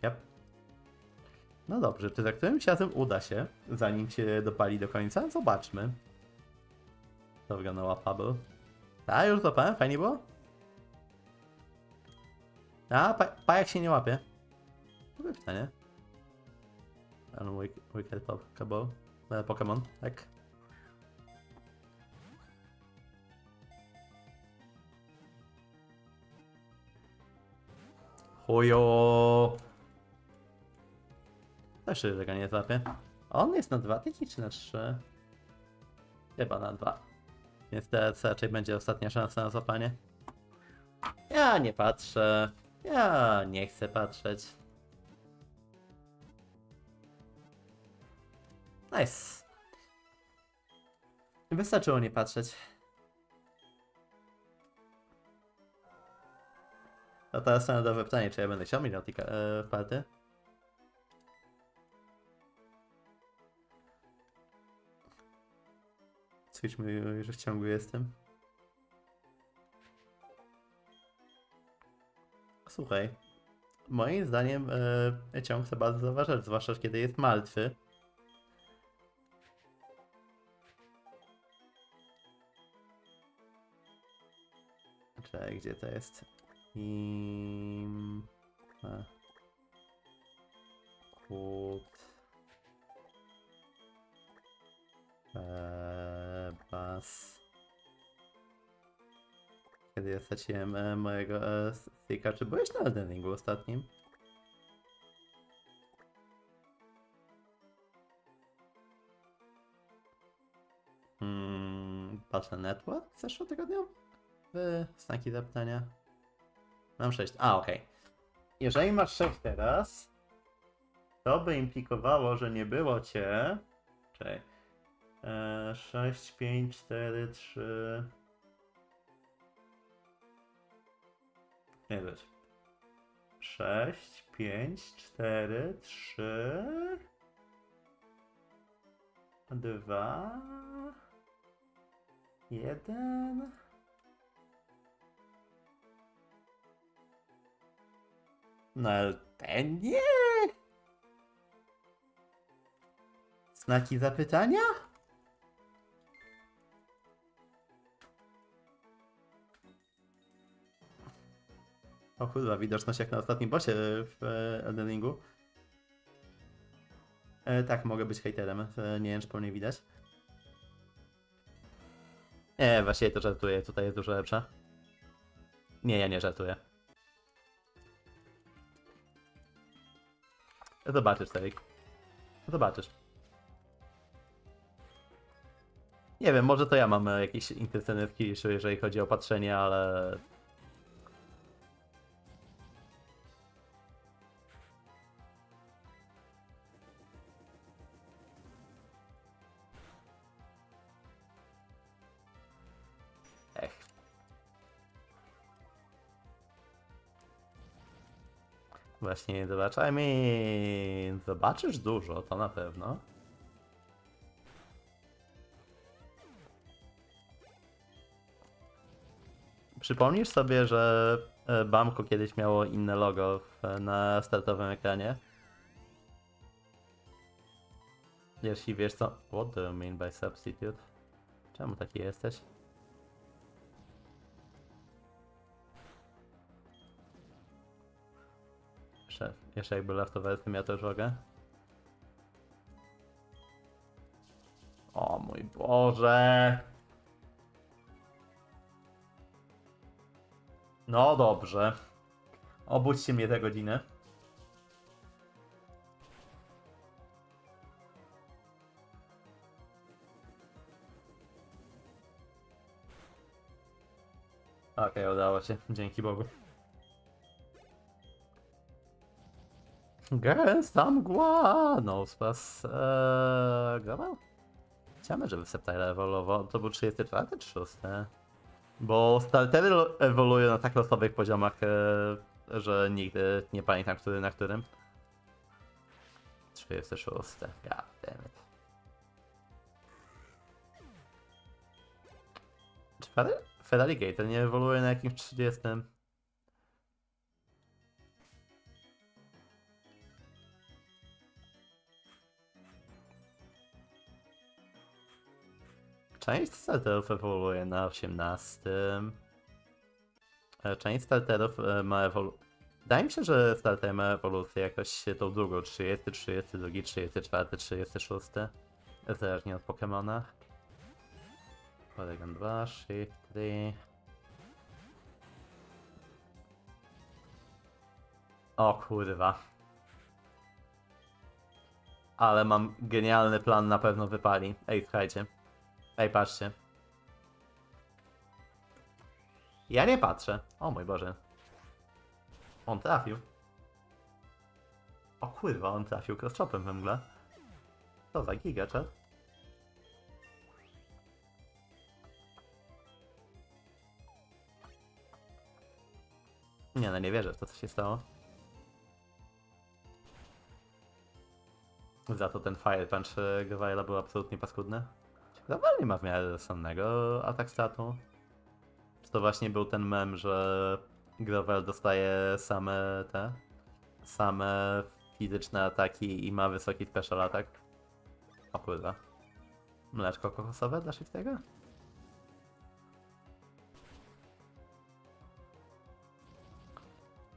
Yep. No dobrze, czy za którymś razem uda się, zanim się dopali do końca? Zobaczmy. To wyglądało łapable. A, już złapałem, fajnie było? A, pajak się nie łapie. Dobre pytanie. Wicked Pokeball. Pokémon, tak. Chujo! Też się tego nie złapie. On jest na 2 tyki czy na 3? Chyba na 2. Więc teraz raczej będzie ostatnia szansa na złapanie. Ja nie patrzę. Ja nie chcę patrzeć. Nice. Wystarczyło nie patrzeć. No teraz standardowe pytanie, czy ja będę chciał Milotika w party? Twitch mówi, że w ciągu jestem. Słuchaj, moim zdaniem ciąg trzeba bardzo zauważać, zwłaszcza kiedy jest martwy. Czekaj, gdzie to jest? Bas. Kiedy ja straciłem mojego sticka, czy byłeś na Elden Ringu ostatnim? Patrzę network zeszłotygodniowy? Znaki zapytania. Mam 6. A, okej. Okay. Jeżeli masz 6 teraz, to by implikowało, że nie było cię. Czekaj. 6, 5, 4, 3... Nie wiesz. 6, 5, 4, 3... 2... 1... No ale ten nie! Znaki zapytania? O kurwa, widoczność jak na ostatnim bossie w Elden Ringu. Tak, mogę być hejterem, nie wiem, czy po mnie widać. Nie, właściwie to żartuję, tutaj jest dużo lepsza. Nie, ja nie żartuję. Zobaczysz, Serik. Zobaczysz. Nie wiem, może to ja mam jakieś intensywne skillsy, jeżeli chodzi o patrzenie, ale... Właśnie zobaczymy. Zobaczysz dużo, to na pewno. Przypomnisz sobie, że Bamko kiedyś miało inne logo na startowym ekranie? Jeśli wiesz co... What do you mean by substitute? Czemu taki jesteś? Jeszcze jakby laftowersy miał też żogę. O mój Boże! No dobrze. Obudźcie mnie tę godzinę. Okej, udało się. Dzięki Bogu. Girls, tam gła! No, spas. Grawał? Chciałem, żeby Sceptile ewoluował. To był 34 czy 6? Bo startery ewoluują na tak losowych poziomach, że nigdy nie pamiętam, który na którym. 36. God damn it. 4? Feraligastr nie ewoluuje na jakimś 30. Część starterów ewoluuje na 18. Część starterów ma ewolucję. Wydaje mi się, że starter ma ewolucję jakoś tą drugą. 30, 32, 34, 36. Zależnie od Pokémona. Porygon 2, Shift 3. O kurwa. Ale mam genialny plan, na pewno wypali. Ej, słuchajcie. Ej, patrzcie. Ja nie patrzę. O mój Boże. On trafił. O kurwa, on trafił cross-chopem we mgle. Co za gigaczat. Nie, no nie wierzę w to, co się stało. Za to ten Fire Punch Gravila był absolutnie paskudny. Zawalnie ma w miarę rozsądnego atak statu. Czy to właśnie był ten mem, że Grover dostaje same te... same fizyczne ataki i ma wysoki special atak? O kurwa. Mleczko kokosowe dla Shiftiego?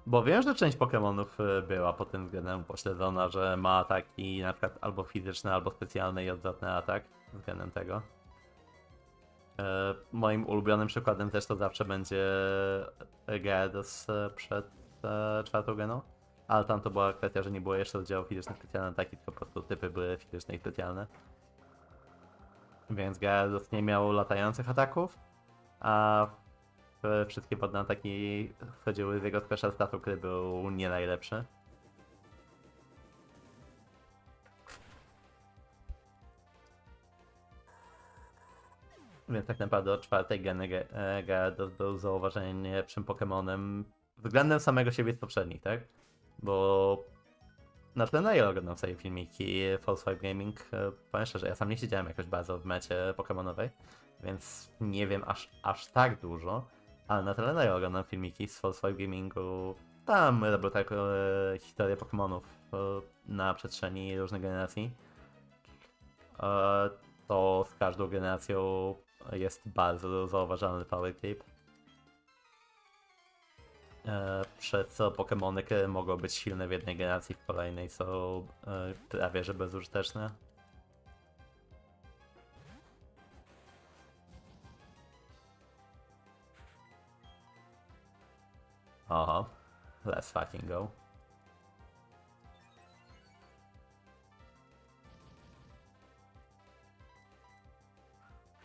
Bo wiem, że część Pokémonów była pod tym względem pośledzona, że ma ataki na przykład albo fizyczne, albo specjalne i odwrotny atak względem tego. Moim ulubionym przykładem też to zawsze będzie Gyarados przed czwartą geną, ale tam to była kwestia, że nie było jeszcze oddziału fizycznych specjalnych ataki, tylko po prostu typy były fizyczne i specjalne. Więc Gyarados nie miał latających ataków, a wszystkie podne ataki wchodziły z jego special statu, który był nie najlepszy. Więc tak naprawdę od czwartej geny Gyarados był zauważeniem lepszym Pokémonem względem samego siebie z poprzednich, tak? Bo na tle najoglądam sobie filmiki False Five Gaming. Powiem szczerze, ja sam nie siedziałem jakoś bardzo w mecie Pokémonowej, więc nie wiem aż tak dużo. Ale na tle najoglądam filmiki z False Five Gamingu. Tam robią tak historię Pokémonów na przestrzeni różnych generacji. To z każdą generacją jest bardzo zauważalny power creep. Przez co Pokémony, które mogą być silne w jednej generacji, w kolejnej są prawie że bezużyteczne. Oho, let's fucking go.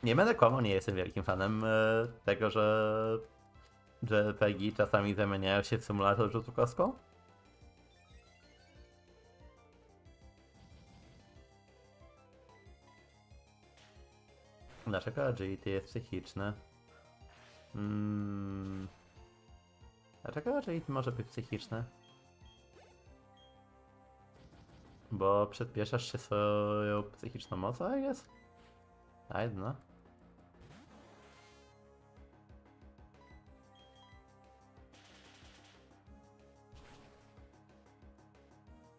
Nie będę kłamał, nie jestem wielkim fanem tego, że RPG czasami zamieniają się w symulator rzutu kostką. Dlaczego agility jest psychiczne? Dlaczego agility może być psychiczne? Bo przyspieszasz się swoją psychiczną mocą, I guess? I don't know.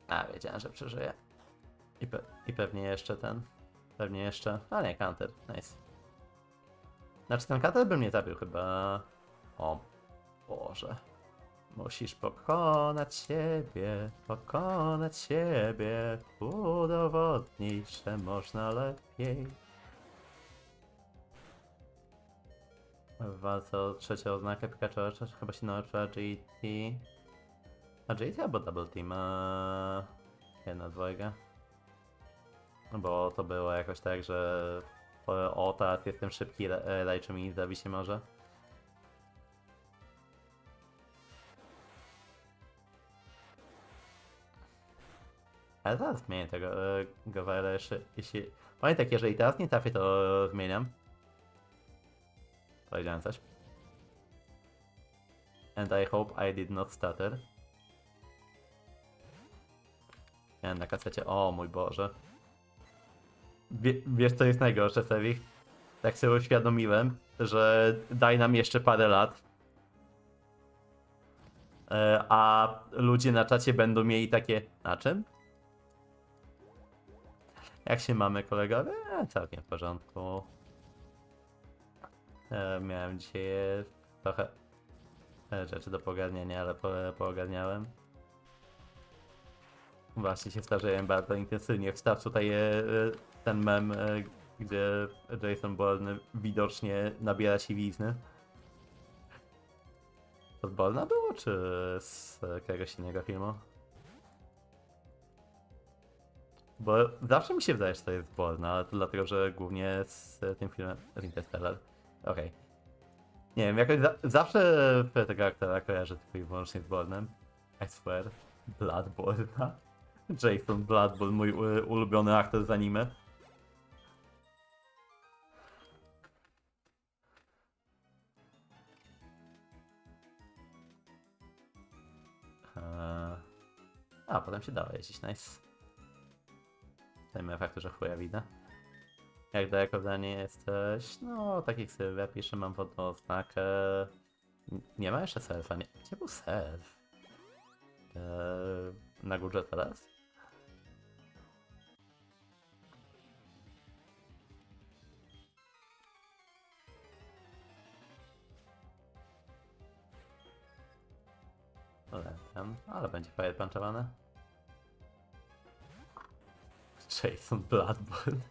A, wiedziałem, że przeżyję. I pewnie jeszcze ten. Pewnie jeszcze. A nie, counter. Nice. Znaczy ten counter by mnie zabił chyba. O Boże. Musisz pokonać siebie. Pokonać siebie. Udowodnić, że można lepiej. W walce o trzecią oznakę Pikachu chyba się nauczyła agility. Agility albo double team? Jedna dwojga. Bo to było jakoś tak, że o tak, jestem szybki, lajczy mi zabi się może. Ale teraz zmienię tego Gowera jeszcze, jeśli... Pamiętaj, jeżeli teraz nie trafię, to zmieniam. Powiedziałem coś. And I hope I did not stutter. Nie, na kasecie, o mój Boże. Wiesz co jest najgorsze, Sewich? Tak sobie uświadomiłem, że daj nam jeszcze parę lat. A ludzie na czacie będą mieli takie... Na czym? Jak się mamy, kolegowie? Całkiem w porządku. Miałem dzisiaj trochę rzeczy do pogarniania, ale poogarniałem. Właśnie się starzełem bardzo intensywnie. Wstaw tutaj ten mem, gdzie Jason Bourne widocznie nabiera siwizny. To z Bourne'a było, czy z jakiegoś innego filmu? Bo zawsze mi się wydaje, że to jest z Bourne'a, ale to dlatego, że głównie z tym filmem Interstellar. Okej. Nie wiem, jakoś zawsze tego aktora kojarzę tylko i wyłącznie z Bourne'em. I swear. Bloodborne. Jason Bloodborne, mój ulubiony aktor z anime. A, potem się dało jeździć, nice. Dajmy faktu, że chuja widzę. Jak daleko w nie jesteś? No, takich sobie ja piszę, mam wodną oznakę. Nie ma jeszcze selfa, nie? Gdzie był self? Na górze teraz. Ale będzie fajnie punchowane. Jason Bloodborne.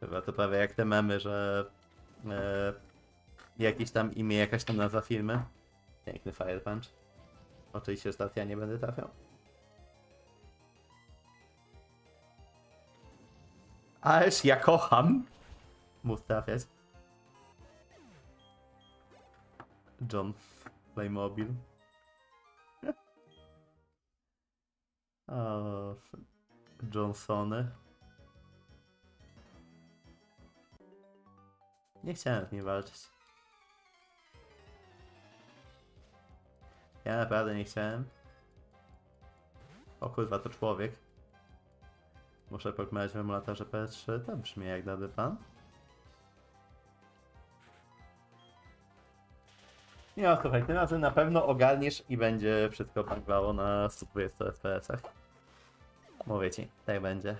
Chyba to prawie jak te memy, że jakieś tam imię, jakaś tam nazwa firmy. Piękny Fire Punch. Oczywiście, że teraz ja nie będę trafiał. Ależ ja kocham! Muszę trafiać. John Playmobil. O, Johnsony. Nie chciałem z nim walczyć. Ja naprawdę nie chciałem. O kurwa, to człowiek. Muszę pokmać w emulatorze PS3. To brzmi jak dady pan. No słuchaj, tym razem na pewno ogarniesz i będzie wszystko pagwało na 120 FPS-ach. Mówię ci, tak będzie.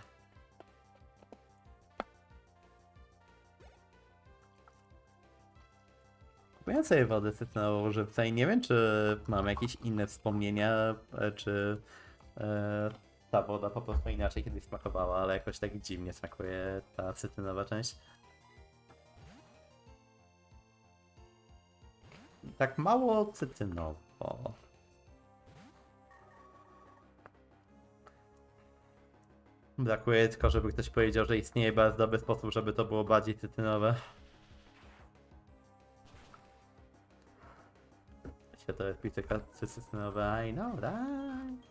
Kupiłem sobie wodę cytrynową żywca i nie wiem, czy mam jakieś inne wspomnienia, czy ta woda po prostu inaczej kiedyś smakowała, ale jakoś tak dziwnie smakuje ta cytrynowa część. Tak mało cytrynowo. Brakuje tylko, żeby ktoś powiedział, że istnieje bardzo dobry sposób, żeby to było bardziej cytrynowe. To jest pizzeka cytrynowa, I know, right?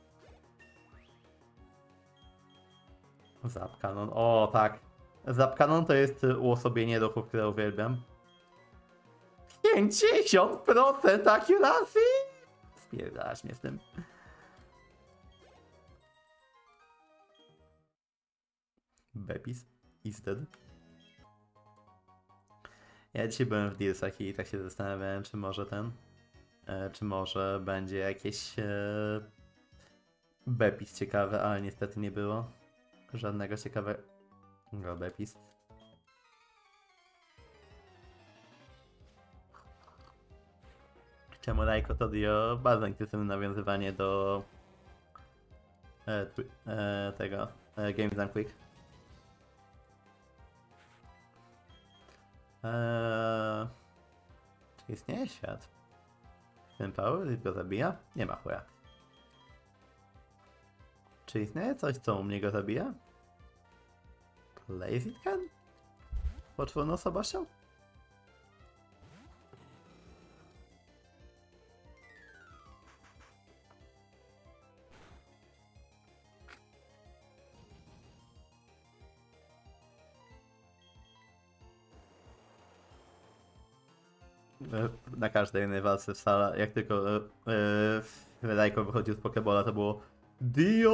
Zapkanon, o tak. Zapkanon to jest uosobienie ruchów, które uwielbiam. 50% akuracji? Spierdalasz mnie z tym. Bepis. Instead. Ja dzisiaj byłem w DLC-ach i tak się zastanawiałem, czy może ten... czy może będzie jakieś... Bepis ciekawe, ale niestety nie było. Żadnego ciekawego... Bepis. Czemu Raiko Todio? Bardzo intensywne nawiązywanie do... tego... Games Done Quick. Czy istnieje świat? Ten Paul go zabija? Nie ma chuja. Czy istnieje coś, co u mnie go zabija? Blaziken? Poczwórną osobością? Na każdej innej walce w sala, jak tylko Rajko wychodził z Pokebola, to było DIO!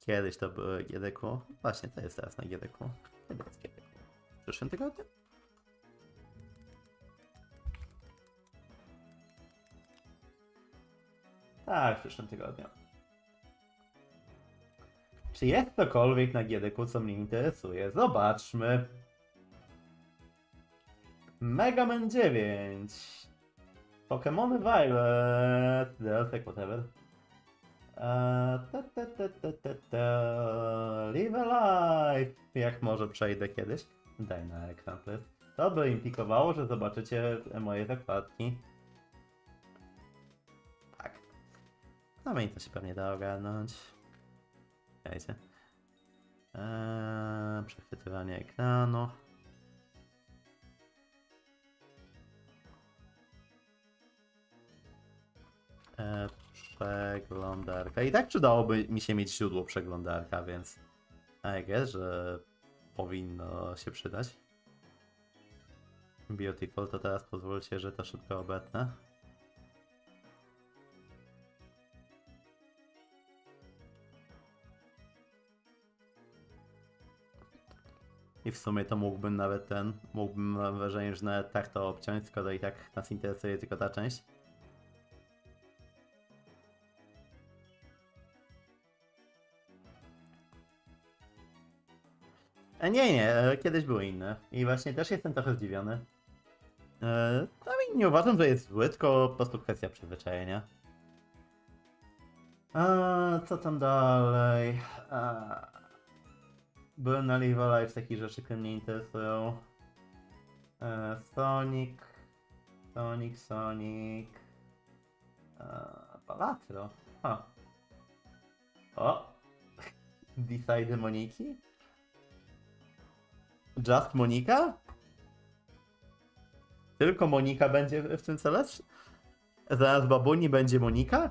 Kiedyś to było GDQ. Właśnie to jest teraz na GDQ. Kiedy jest GDQ? W przyszłym tygodniu? Tak, w przyszłym tygodniu. Czy jest cokolwiek na GDQ, co mnie interesuje? Zobaczmy. Mega Man 9. Pokémon Violet. DLC, whatever. Live Alive. Jak może przejdę kiedyś? Daj na ekran, please. To by implikowało, że zobaczycie moje zakładki. Tak. No mi to się pewnie da ogarnąć. Przechwytywanie ekranu. Przeglądarka. I tak przydałoby mi się mieć źródło przeglądarka, więc I guess, że powinno się przydać. Beautiful, to teraz pozwólcie, że to szybko obetnę. I w sumie to mógłbym nawet ten, mam wrażenie, że nawet tak to obciąć, skoro i tak nas interesuje tylko ta część. Nie, kiedyś były inne i właśnie też jestem trochę zdziwiony. No i nie uważam, że jest zły, tylko po prostu kwestia przyzwyczajenia. Co tam dalej? Byłem na Live Alive, takich rzeczy, które mnie interesują. Sonic. Palatro. O! Decide Moniki? Just Monika? Tylko Monika będzie w tym celu? Zaraz babuni będzie Monika?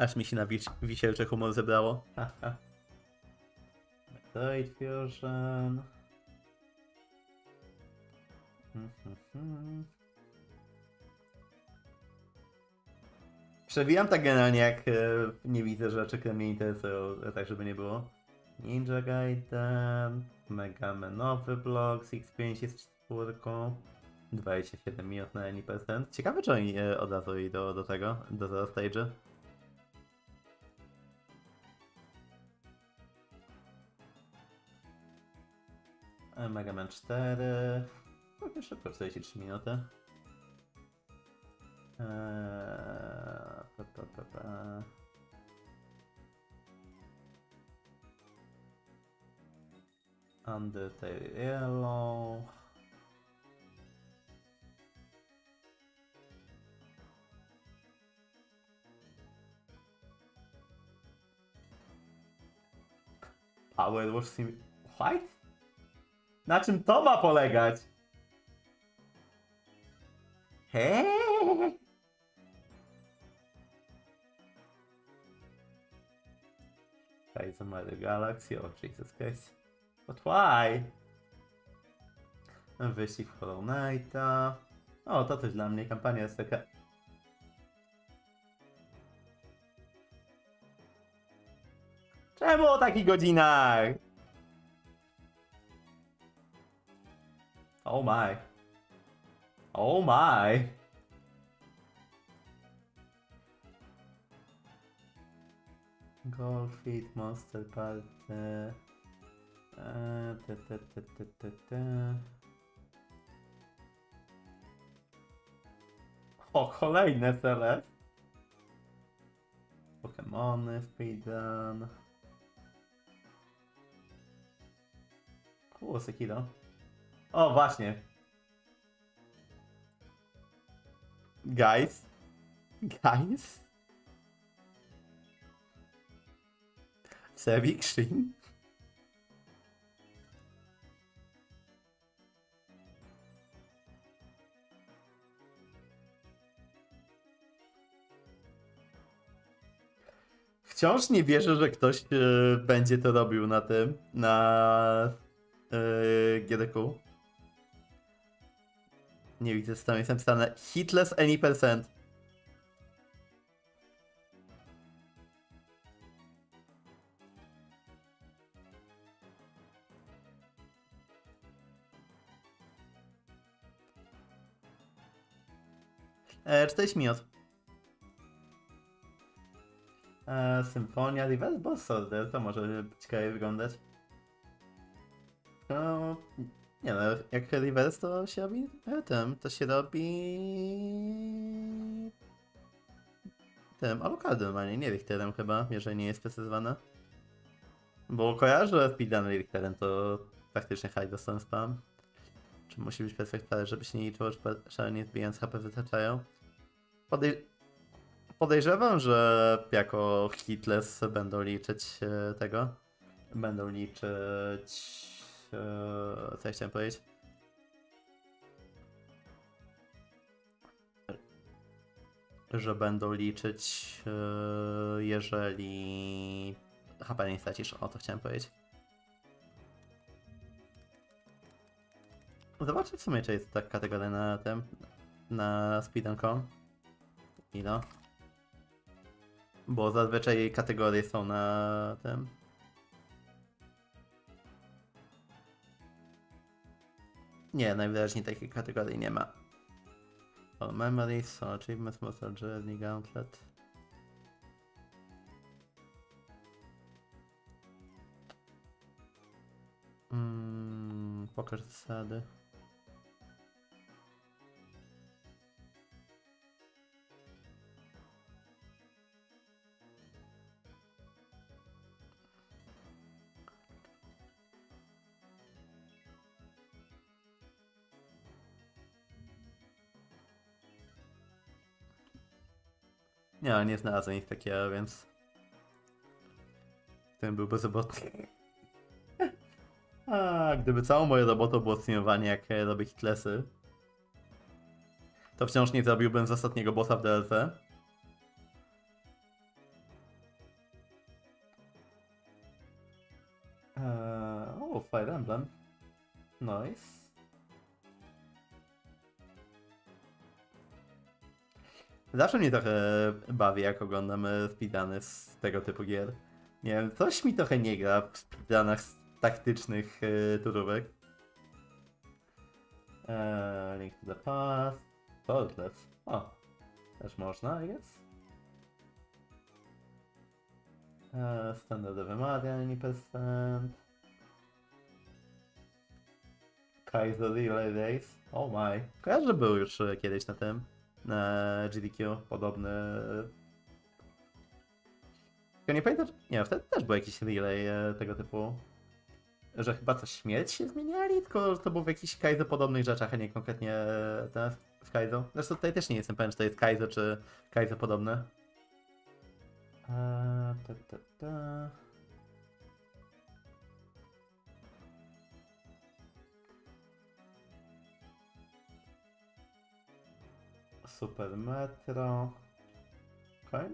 Aż mi się na wisielcze humor zebrało. Metroid Fusion. Przewijam tak generalnie, jak nie widzę rzeczy, które mnie interesują, tak żeby nie było. Ninja Gaiden, Mega Manowy blok, 6.5 jest z 4. 27 minut na any percent. Ciekawe, czy oni od razu idą do tego, do Zero Stage'a. Mega Man 4, pewnie szybko, 43 minuty. Undertale Yellow. Power Wash Sim... White? Na czym to ma polegać? Heee. Guys, I'm at the galaxy. Oh, Jesus Christ. But why? Wyścig Hollow Knighta. O, to też dla mnie. Kampania jest taka... Czemu o takich godzinach? Oh my. Oh my. Goldfeed, Monster Party. O, kolejne cele. Pokémony speedrun. O, Sekiro. O, właśnie. Guys. Guys. Sevi Krzyn. Wciąż nie wierzę, że ktoś będzie to robił na tym, na GDQ. Nie widzę, co tam jest napisane. Hitless any percent. Czytaj śmiot. Symfonia Reverse Boss Order, to może ciekawie wyglądać. No, nie no, jak reverse to się robi tym, to się robi... tym, Alucardem, a nie Richterem chyba, jeżeli nie jest precyzowana. Bo kojarzę speedrun Richterem, to praktycznie high dostęp spam. Czy musi być perfekta, żeby się nie liczyło, że szalenie zbijając HP wytaczają? Podejrzewam, że jako hitless będą liczyć tego. Będą liczyć... co ja chciałem powiedzieć? Że będą liczyć, jeżeli HP nie stracisz. O, to chciałem powiedzieć. Zobaczę w sumie, czy jest taka kategoria na tym, na speedrun.com. Ilo? Bo zazwyczaj kategorie są na tym. Nie, najwyraźniej takiej kategorii nie ma. All memories, all achievements, Monster Journey, Gauntlet. Pokaż zasady. Nie, nie znalazłem nic takiego, więc... Ten był bezrobotny. A gdyby całą moją robotą było streamowanie, jak robię hitlessy, to wciąż nie zrobiłbym z ostatniego bossa w DLC. O, Fire Emblem. Nice. Zawsze mnie trochę bawi, jak oglądam speedruny z tego typu gier. Nie wiem, coś mi trochę nie gra w speedrunach z taktycznych turówek. Link to the Past, Portless. O, też można, jest. Standardowy Marian, percent. Kaiser Relay Race. Oh my. Kojarzę, był już kiedyś na tym. Na GDQ podobny. Tylko nie pamiętam, nie, wtedy też był jakiś relay tego typu, że chyba coś śmierć się zmieniali, tylko to był w jakichś Kaizo podobnych rzeczach, a nie konkretnie ten w Kaizo. Zresztą tutaj też nie jestem pewien, czy to jest Kaizo, czy Kaizo podobne. Super Metro. Okay.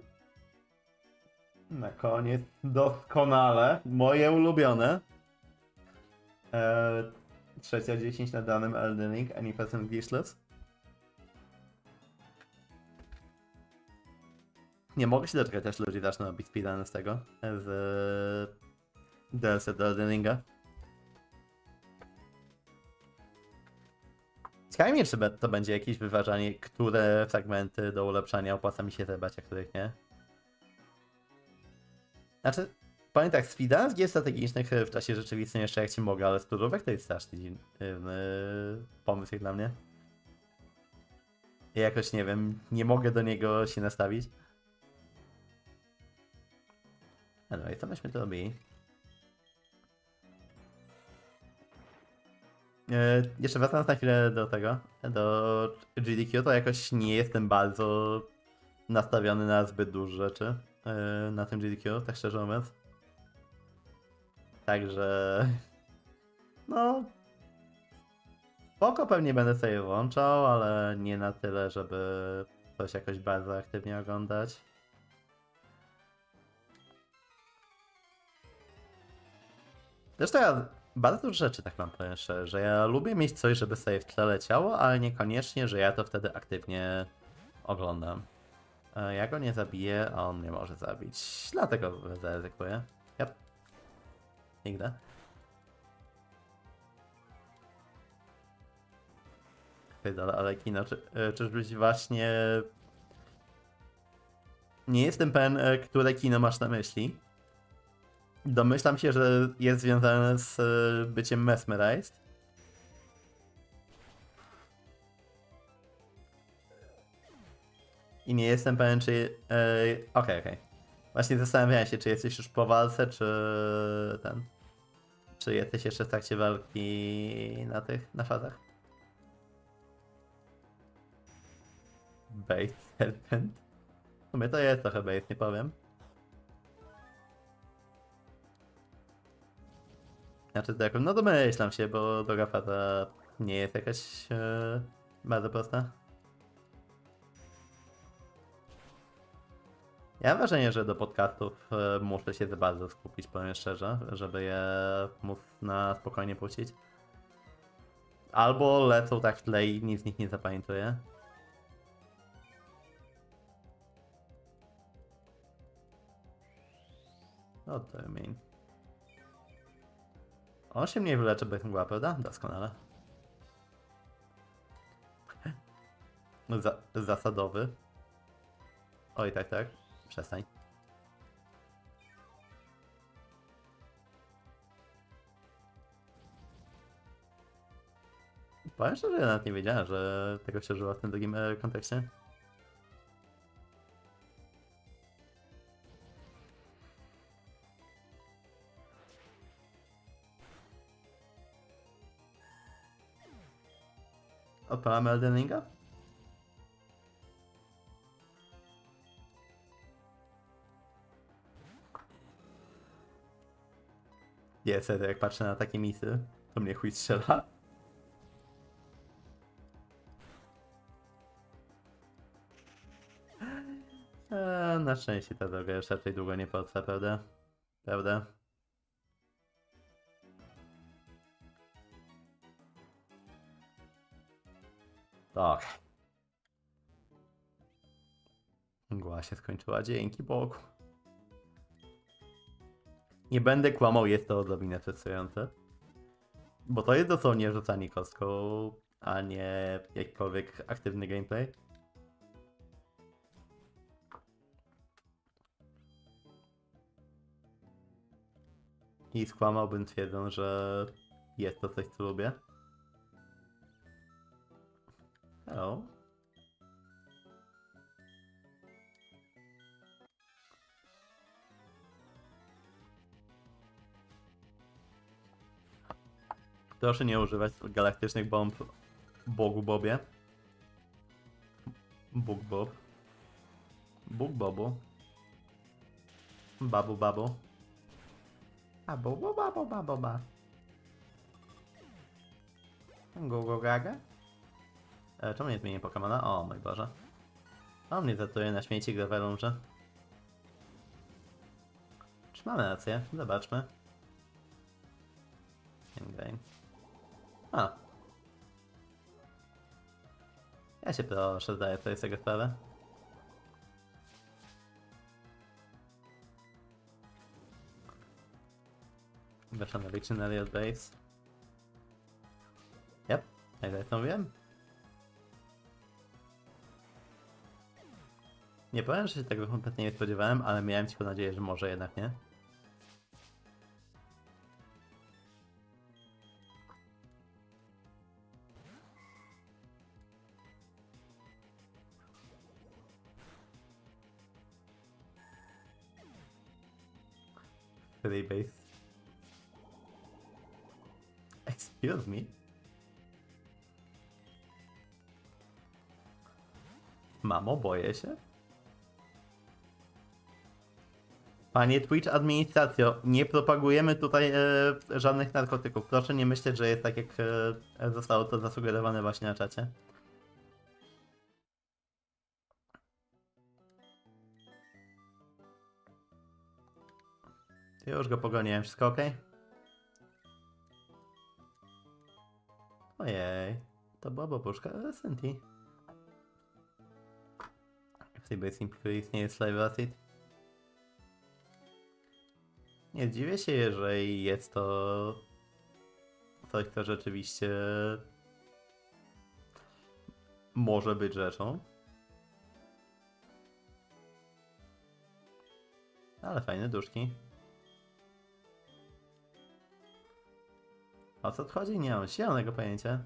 Na koniec doskonale, moje ulubione. Trzecia 10 na danym Elden Ring, Any% Wishless. Nie mogę się doczekać, aż ludzie zaczną robić speedrun z tego, z DLC do Elden Ringa. Ciekawe mnie, czy to będzie jakieś wyważanie, które fragmenty do ulepszania opłaca mi się zebrać, a których nie. Znaczy, powiem tak, speedrun z gier strategicznych w czasie rzeczywistym jeszcze jak się mogę, ale z turówek to jest strasznie dziwny pomysł dla mnie. I jakoś nie wiem, nie mogę do niego się nastawić. No i co myśmy to robili? Jeszcze wracając na chwilę do tego, do GDQ, to jakoś nie jestem bardzo nastawiony na zbyt duże rzeczy na tym GDQ, tak szczerze mówiąc. Także... no... spoko, pewnie będę sobie włączał, ale nie na tyle, żeby coś jakoś bardzo aktywnie oglądać. Zresztą ja bardzo dużo rzeczy tak mam, powiem szczerze, że ja lubię mieć coś, żeby sobie w tle leciało, ale niekoniecznie, że ja to wtedy aktywnie oglądam. Ja go nie zabiję, a on mnie może zabić. Dlatego zaryzykuję. Yep. Nigdy. Ale kino, czyżbyś właśnie... nie jestem pewien, które kino masz na myśli. Domyślam się, że jest związane z byciem mesmerized. I nie jestem pewien, czy... Okej. Właśnie zastanawiałem się, czy jesteś już po walce, czy... ten... czy jesteś jeszcze w trakcie walki na tych... na fazach. Bait Serpent. W sumie to jest trochę bait, nie powiem. Znaczy tak, no domyślam się, bo druga faza nie jest jakaś bardzo prosta. Ja mam wrażenie, że do podcastów muszę się bardzo skupić, powiem szczerze, żeby je móc na spokojnie puścić. Albo lecą tak w tle i nic z nich nie zapamiętuję. No to mean. On się mniej wyleczy, bo jest mgła, prawda? Doskonale. Zasadowy. Oj, tak. Przestań. Powiem szczerze, ja nawet nie wiedziałem, że tego się używa w tym drugim kontekście. Odpalamy Elden Ringa? Nie, serio, jak patrzę na takie misy, to mnie chuj strzela. Na szczęście ta droga już raczej długo nie potrwa, prawda? Prawda? Tak. Mgła się skończyła, dzięki Bogu. Nie będę kłamał, jest to odrobinę stresujące. Bo to jest dosłownie rzucanie kostką, a nie jakikolwiek aktywny gameplay. I skłamałbym twierdząc, że jest to coś, co lubię. Hello. Proszę nie używać galaktycznych bomb Bogu Bobie. Bóg Bob. Bóg Bobu. Babu Babu. A Bobo Babo Babo Ba. Go Go Gaga. Czemu nie zmienię Pokémona? O mój Boże. On mnie datuje na śmieci Gravelunge'a. Czy mamy rację? Zobaczmy. Game. A. Ja się proszę zdaję tutaj z tego sprawę. Weszłam na Victionary od base. Yep, najlepiej to mówiłem. Nie powiem, że się tego kompletnie nie spodziewałem, ale miałem tylko nadzieję, że może jednak nie. Base. Excuse me? Mamo, boję się? Panie Twitch administracjo, nie propagujemy tutaj żadnych narkotyków. Proszę nie myśleć, że jest tak jak zostało to zasugerowane właśnie na czacie. Już go pogoniłem, wszystko ok? Ojej, to była babuszka Cynthia. W tej base implikuje istnieje Slave Acid. Nie dziwię się, jeżeli jest to coś, co rzeczywiście może być rzeczą. Ale fajne duszki. O co tu chodzi? Nie mam zielonego pojęcia.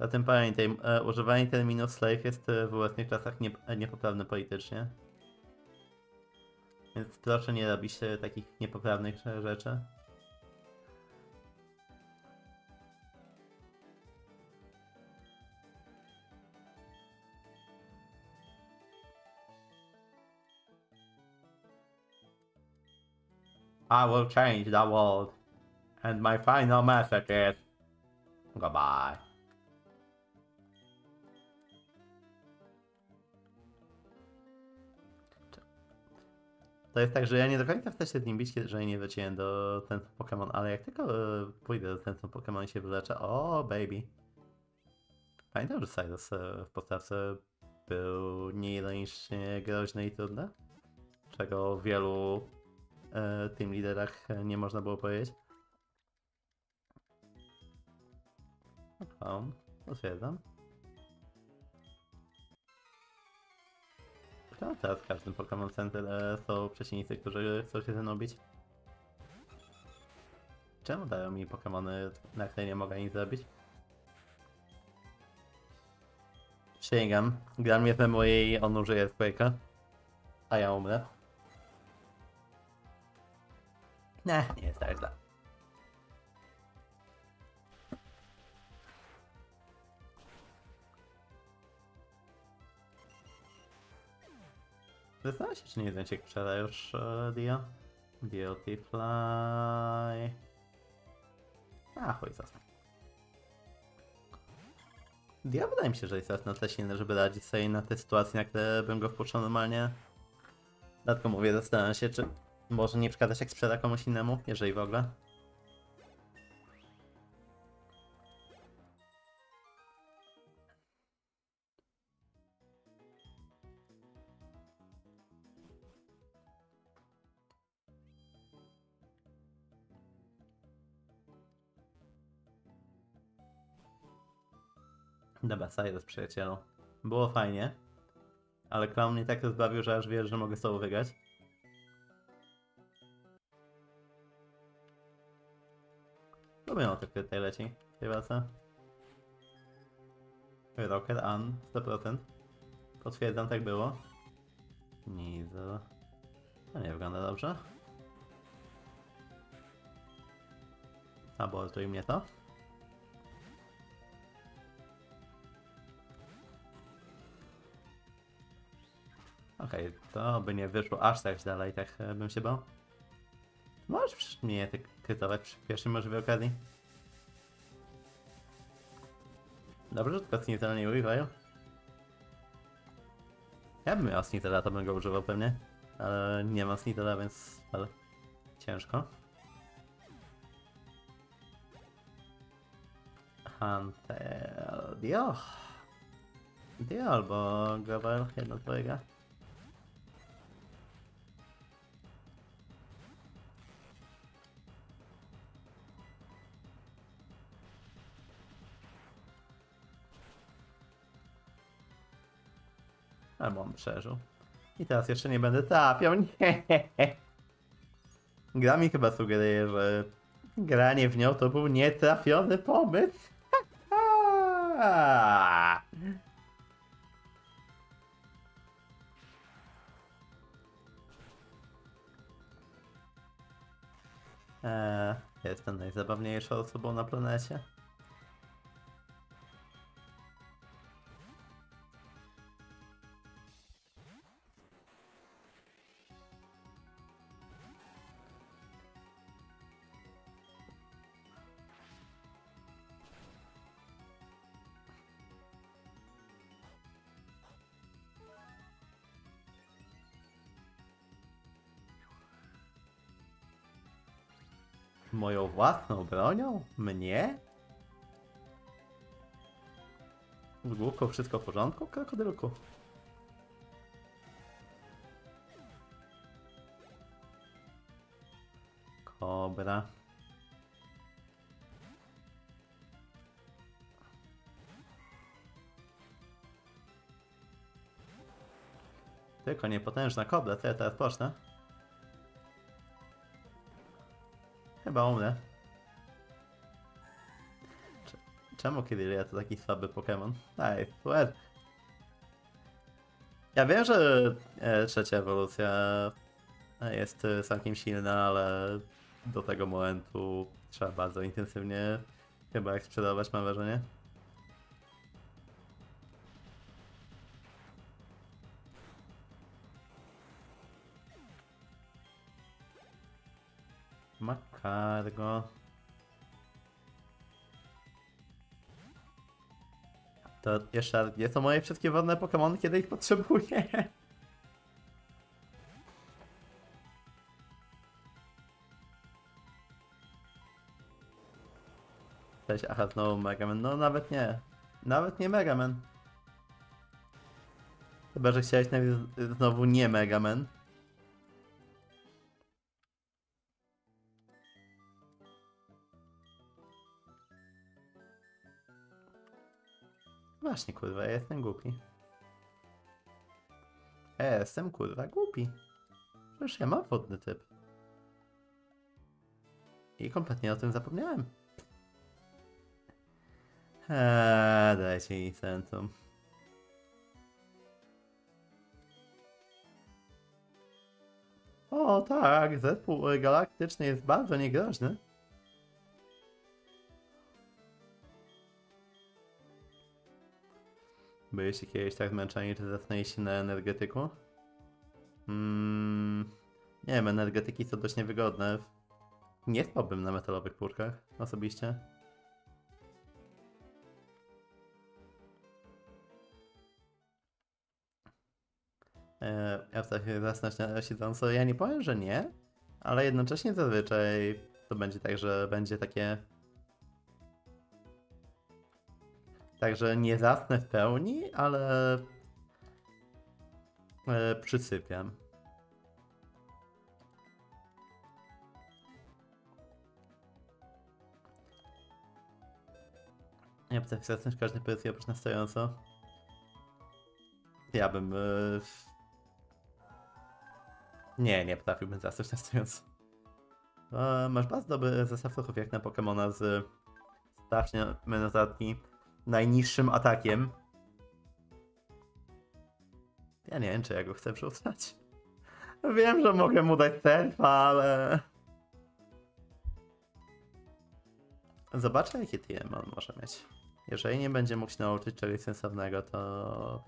Zatem pamiętaj, używanie terminu slave jest w obecnych czasach niepoprawne politycznie. Więc proszę nie robić takich niepoprawnych rzeczy. I will change the world. And my final message is... Goodbye. To jest tak, że ja nie do końca chcę się z nim bić, jeżeli nie wróciłem do centrum Pokémon, ale jak tylko pójdę do centrum Pokémon i się wyleczę... O, baby. Pamiętam, że Cyrus w podstawce był nieironicznie groźny i trudny, czego w wielu team liderach nie można było powiedzieć. Clown, potwierdzam. No teraz w każdym Pokémon Center są przeciwnicy, którzy chcą się ze mną bić. Czemu dają mi Pokémony, na które nie mogę nic zrobić? Przysięgam, gra mnie memuje i on użyje Quake'a, a ja umrę. Nie jest tak źle. Zastanawiam się, czy nie widzę cię wczoraj już, Dio. Guilty Fly... A, chuj, zasnął. Dio wydaje mi się, że jest teraz na tyle silny, żeby radzić sobie na te sytuacje, na które bym go wpuszczał normalnie. Dlatego mówię, zastanawiam się, czy może nie przekazać jak sprzeda komuś innemu, jeżeli w ogóle. Dobra, Cyrus, przyjacielu. Było fajnie, ale Clown mnie tak rozbawił, że aż wierzę, że mogę z tobą wygrać. Lubię o to, kiedy tutaj leci. Chyba Rocket An, 100%. Potwierdzam, tak było. Nic. To nie wygląda dobrze. Abortuj mnie to. Okej, to by nie wyszło aż tak dalej, tak bym się bał. Możesz mnie krytować przy pierwszej możliwej okazji. Dobrze, że tylko Cynthia nie używają. Ja bym miał Snitela, to bym go używał pewnie. Ale nie ma Snitela, więc ale ciężko. Hunter... Dio! Dio albo Gobel, jedno twojego. Albo on przeżył. I teraz jeszcze nie będę tapiał, nie. Gra mi chyba sugeruje, że granie w nią to był nietrafiony pomysł. Jestem najzabawniejszą osobą na planecie. Moją własną bronią? Mnie? Z główką wszystko w porządku? Krokodylku. Kobra. Tylko niepotężna kobra, co ja teraz pocznę? Chyba umrę. Czemu Kirlia to taki słaby Pokémon? Aj, super. Ja wiem, że trzecia ewolucja jest całkiem silna, ale do tego momentu trzeba bardzo intensywnie chyba eksplorować, mam wrażenie. Makargo. To jeszcze jest to moje wszystkie wodne Pokémony, kiedy ich potrzebuję. Cześć, aha, znowu Mega Man. No nawet nie. Nawet nie Mega Man. Chyba, że chciałeś najpierw znowu nie Mega Man. Właśnie kurwa, ja jestem głupi. Ja jestem kurwa głupi. Przecież ja mam wodny typ. I kompletnie o tym zapomniałem. Dajcie jej centrum. O tak, zespół galaktyczny jest bardzo niegroźny. Byliście kiedyś tak zmęczeni, czy zasnęliście na energetyku? Nie wiem, energetyki są dość niewygodne. Nie spałbym na metalowych pórkach, osobiście. Ja w takim razie zasnąć na siedząco, ja nie powiem, że nie, ale jednocześnie zazwyczaj to będzie tak, że będzie takie... Także nie zasnę w pełni, ale przysypiam. Ja potrafię zasnąć w każdej pozycji oprócz na stojąco. Ja bym... Nie potrafiłbym zasnąć na stojąco. Masz bardzo dobry zestaw ruchów jak na Pokemona z strasznie notatki. Najniższym atakiem. Ja nie wiem, czy ja go chcę przerzucać. Wiem, że mogę mu dać selfa, ale... Zobaczę, jakie TM on może mieć. Jeżeli nie będzie mógł się nauczyć czegoś sensownego, to...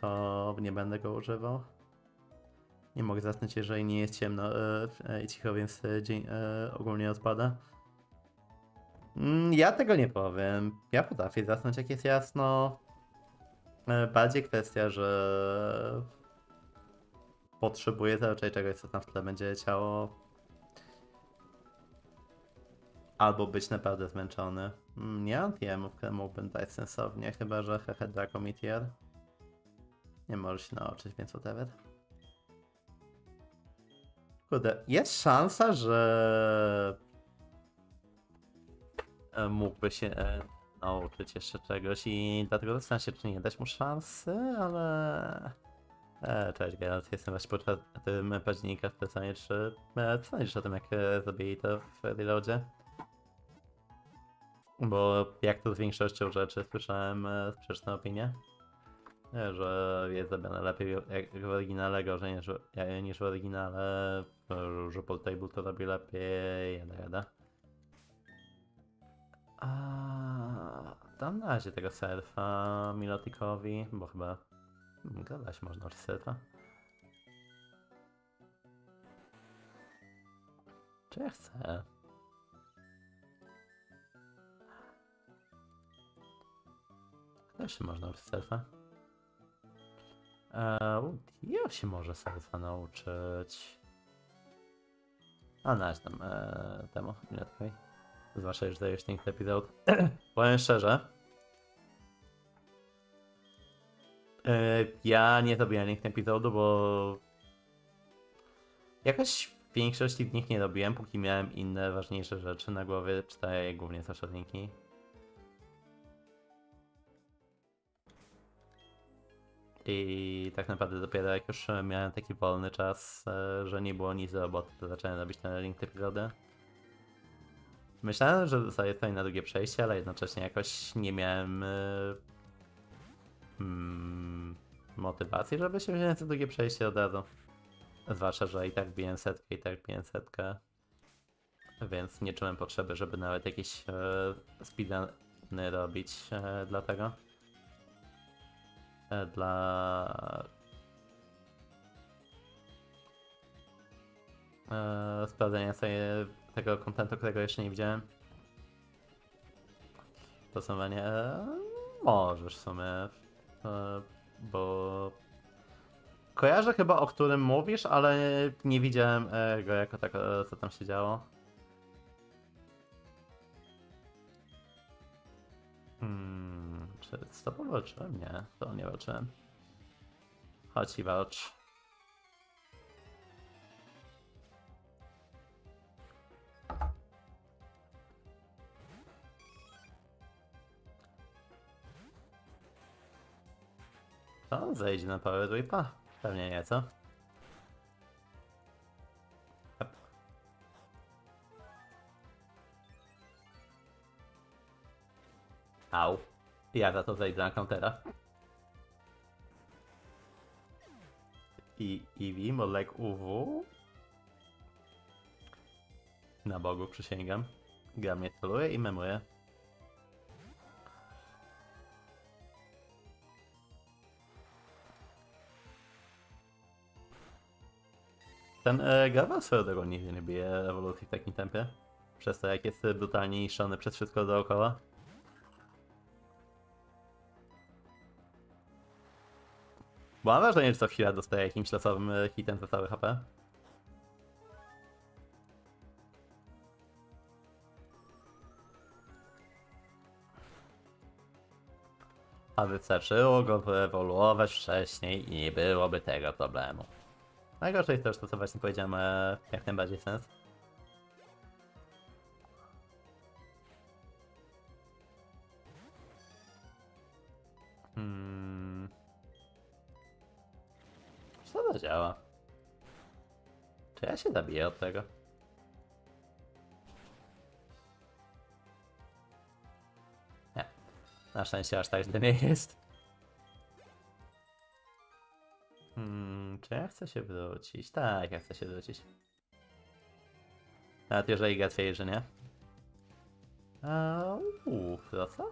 To nie będę go używał. Nie mogę zasnąć, jeżeli nie jest ciemno i cicho, więc dzień ogólnie odpada. Ja tego nie powiem. Ja potrafię zasnąć, jak jest jasno. Bardziej kwestia, że potrzebuję zazwyczaj czegoś, co tam w tle będzie leciało. Albo być naprawdę zmęczony. Nie mam TM-ów, które mógłbym dać sensownie, chyba że hehe Draco Meteor. Nie możesz się nauczyć, więc whatever. Kurde, jest szansa, że mógłby się nauczyć jeszcze czegoś i dlatego zastanawiam się, czy nie dać mu szansy, ale... Cześć, Geralt, jestem właśnie po 4 października w Personie 3. Co sądzisz o tym, jak zabili to w reloadzie? Bo jak to z większością rzeczy słyszałem sprzeczne opinie, że jest zrobione lepiej w oryginale, gorzej niż w oryginale, że Portable to robi lepiej, jada. Dam na razie tego surfa Milotikowi, bo chyba gadać można o surfa. Czy ja chcę? Też można uczyć surfa. Ja się może surfa nauczyć. A nać tam temu Milotikowi. Zwłaszcza już zajęłeś ten epizod. Powiem szczerze, ja nie robiłem tych epizodu, bo jakoś w większości z nich nie robiłem, póki miałem inne ważniejsze rzeczy na głowie. Czytaję głównie saszowniki. I tak naprawdę dopiero jak już miałem taki wolny czas, że nie było nic do roboty, to zacząłem robić te link epizody. Myślałem, że zostaje tutaj na drugie przejście, ale jednocześnie jakoś nie miałem motywacji, żeby się wziąć na drugie przejście od razu. Zwłaszcza, że i tak biłem setkę, więc nie czułem potrzeby, żeby nawet jakieś speedruny robić dla tego. Dla sprawdzenia sobie tego kontentu, którego jeszcze nie widziałem. Podsumowanie możesz w sumie, bo kojarzę chyba, o którym mówisz, ale nie widziałem go jako tak, co tam się działo. Czy z tobą walczyłem? Nie, to nie walczyłem. Chodź i walcz. To zejdzie na Power Whipa? Pewnie nie, co? Yep. Au. Ja za to zejdę na countera. I Eevee, Modlek UW. Na Bogu przysięgam. Gra mnie troluje i memuje. Ten Garwa swoją drogą nigdy nie bije ewolucji w takim tempie. Przez to, jak jest brutalnie niszczony przez wszystko dookoła. Bo mam wrażenie, że co chwila dostaje jakimś losowym hitem za cały HP. A wystarczyło go wyewoluować wcześniej i nie byłoby tego problemu. Najgorsze jest to, że to co właśnie powiedziałem, jak najbardziej sens. Co to działa? Czy ja się zabiję od tego? Nie. Na szczęście aż tak źle nie jest. Czy ja chcę się wrócić? Tak, ja chcę się wrócić. Nawet jeżeli gatwiej, że nie. Frosa?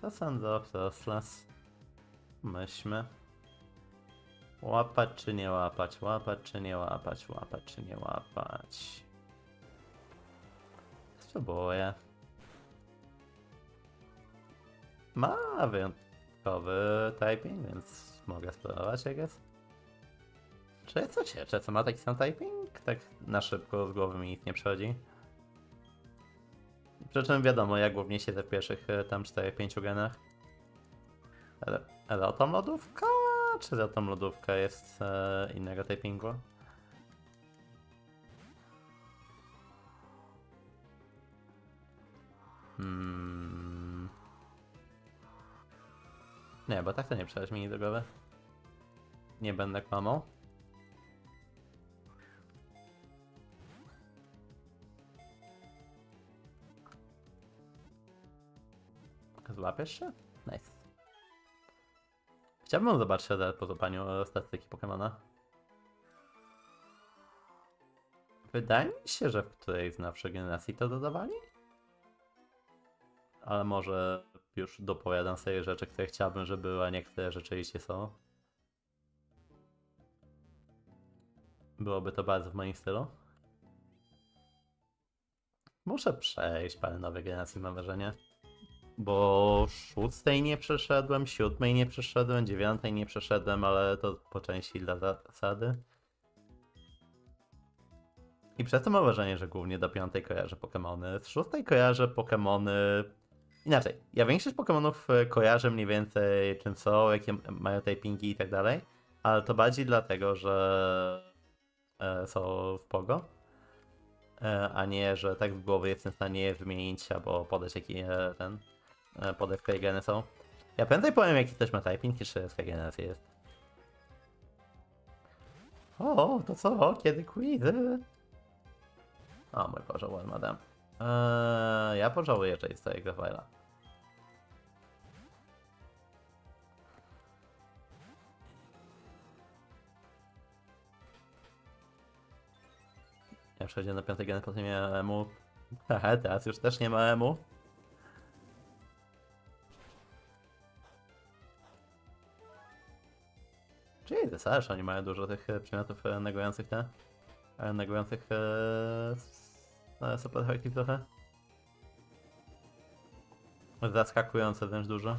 To sądzę o Froslas. Myślmy. Łapać czy nie łapać? Łapać czy nie łapać? Spróbuję. ma wyjątkowy typing, więc mogę spróbować, jak jest. Czy jest coś jeszcze, co ma taki sam typing? Tak na szybko z głowy mi nic nie przychodzi. Przy czym wiadomo, ja głównie siedzę w pierwszych tam 4-5 genach. Rotom lodówka? Czy rotom lodówka jest innego typingu? Nie, bo tak to nie przychodzi mi do głowy. Nie będę kłamał. Złapiesz się? Nice. Chciałbym zobaczyć po złapaniu statystyki Pokémona. Wydaje mi się, że w którejś z nowszych generacji to dodawali? Ale może już dopowiadam sobie rzeczy, które chciałbym, żeby były, a niektóre rzeczywiście są. Byłoby to bardzo w moim stylu. Muszę przejść parę nowych generacji, mam wrażenie. Bo 6 nie przeszedłem, 7 nie przeszedłem, 9 nie przeszedłem, ale to po części dla zasady. I przez to mam wrażenie, że głównie do 5 kojarzę Pokémony, z 6 kojarzę Pokémony... Inaczej, ja większość Pokémonów kojarzę mniej więcej czym są, jakie mają typingi i tak dalej, ale to bardziej dlatego, że są w Pogo, a nie, że tak w głowie jestem w stanie je wymienić albo podać jakie ten... Podaj, które geny są. Ja prędzej powiem, jaki ktoś ma typing, niż jaka generacja jest. O, to co? Kiedy quizy? O mój Boże, madam. Ja pożałuję, że jest to jego fajla. Ja przejdziemy na 5 gen, potem nie ma EMU. Haha, teraz już też nie ma EMU. Jesus, aż oni mają dużo tych przymiotów negujących te... negujących... super efektyw trochę. Zaskakujące wręcz dużo.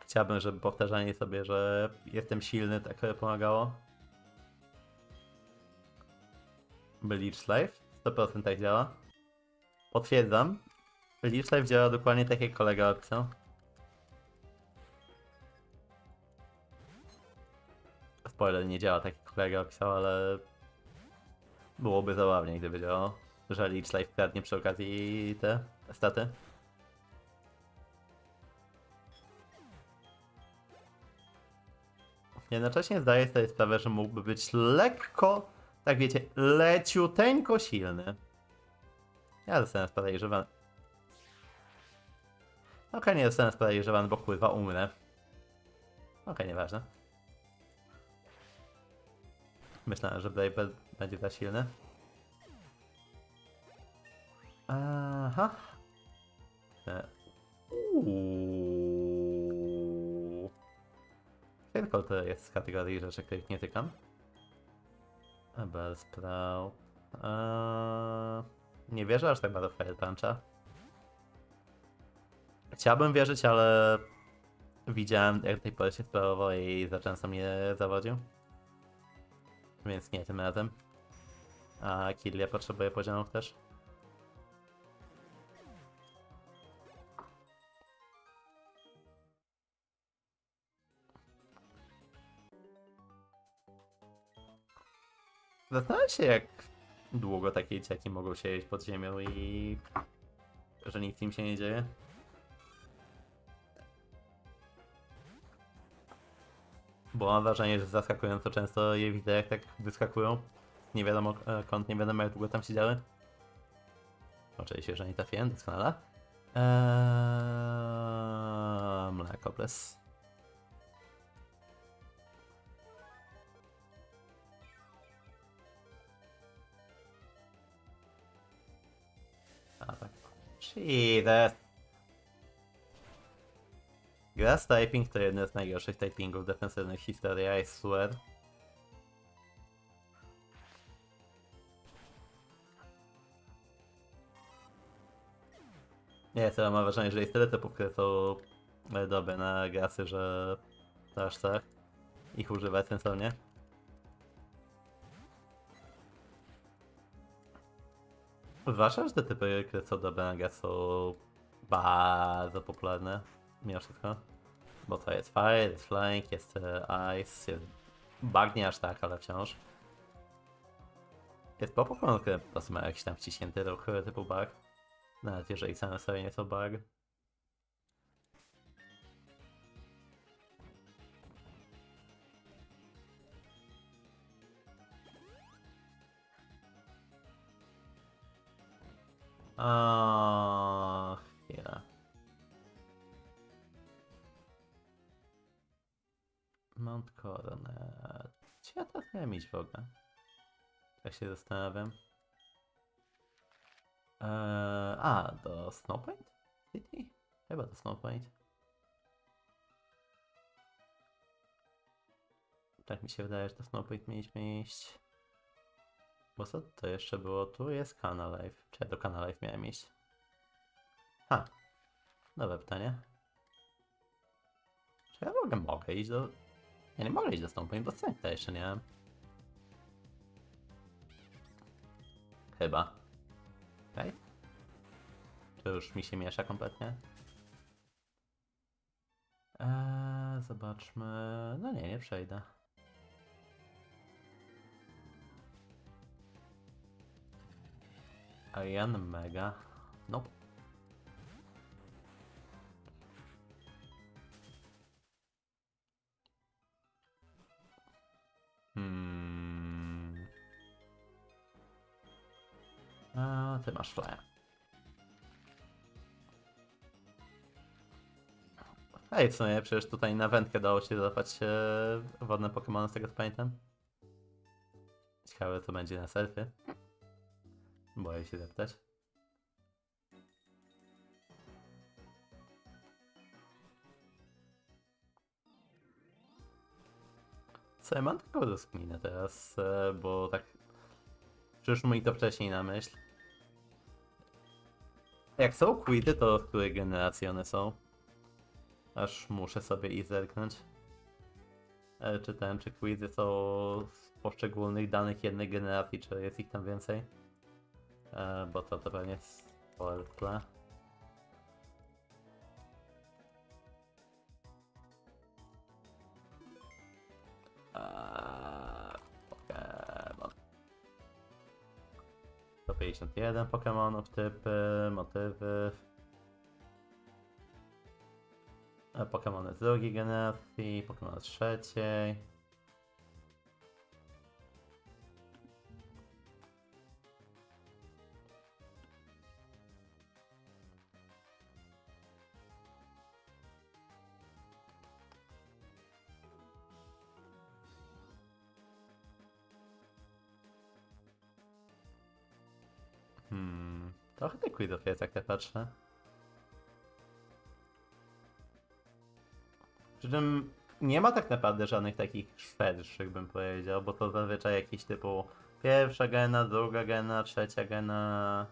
Chciałbym, żeby powtarzanie sobie, że jestem silny, tak pomagało. Leech Life 100% tak działa. Potwierdzam. Leech Life działa dokładnie tak, jak kolega opisał. 100% nie działa tak, jak kolega opisał, ale byłoby zabawniej, gdyby działało, że Leech Life kradnie przy okazji te staty. Jednocześnie zdaję sobie sprawę, że mógłby być lekko, tak wiecie, leciuteńko silny. Ja zostanę sparaliżowany. Okej, nie zostanę sparaliżowany, bo kurwa umrę. Okej, nieważne. Myślałem, że Blaber będzie za silny. Aha. Tylko to jest z kategorii rzeczy, których nie tykam. Bellsprout. Nie wierzę aż tak bardzo w Fire Puncha. Chciałbym wierzyć, ale widziałem, jak do tej pory się sprawował i za często mnie zawodził. Więc nie tym razem. A Kirlia potrzebuje poziomów też. Zastanawiam się, jak długo takie dzieciaki mogą siedzieć pod ziemią i że nic im się nie dzieje. Bo mam wrażenie, że zaskakująco często je widzę, jak tak wyskakują. Nie wiadomo kąt, nie wiadomo jak długo tam siedziały. Oczywiście, że nie trafiłem, doskonale. Mleko, please. Jesus. Grass typing to jeden z najgorszych typingów defensywnych w historii, I swear. Nie, to mam wrażenie, że jest tyle typów, które są dobre na grasy, że aż tak ich używać sensownie. Uważasz, że te typy, które są dobre na grasy, są bardzo popularne mimo wszystko? Bo to jest Fire, jest Flying, jest Ice, jest Bug nie aż tak, ale wciąż. Jest Pokémon, który po prostu ma jakiś tam wciśnięty ruch typu Bug. Nawet jeżeli same sobie nie są bug. O, chwila. Mount Coronet. Czy ja teraz miałem iść w ogóle? Ja się zastanawiam. Do Snowpoint City? Chyba do Snowpoint. Tak mi się wydaje, że do Snowpoint mieliśmy iść. Bo co to jeszcze było? Tu jest Canalive. Czy ja do Canalive miałem iść? Ha! Nowe pytanie. Czy ja w ogóle mogę iść do... Ja nie mogę iść do Snowpoint, bo Cynthia jeszcze nie wiem. Chyba. Okay. To już mi się miesza kompletnie. Zobaczmy. No nie, nie przejdę. Arian Mega. Nope. A ty masz flyer. Hej, w sumie przecież tutaj na wędkę dało się złapać wodne Pokémony, z tego co pamiętam. Ciekawe co będzie na selfie. Boję się zapytać. Co ja mam taką rozkminę teraz, bo tak przyszło mi to wcześniej na myśl. Jak są quity, to w której generacji one są? Aż muszę sobie ich zerknąć. Czy ten, czy quity są z poszczególnych danych jednej generacji, czy jest ich tam więcej? Bo to pewnie jest spoiler w tle. Pokémon. 151 Pokémonów, typy, motywy. Pokémony z drugiej generacji, Pokémony z trzeciej. Trochę tych quizów jest, jak te patrzę. Przy czym nie ma tak naprawdę żadnych takich szerszych, bym powiedział, bo to zazwyczaj jakieś typu pierwsza gena, druga gena, trzecia gena,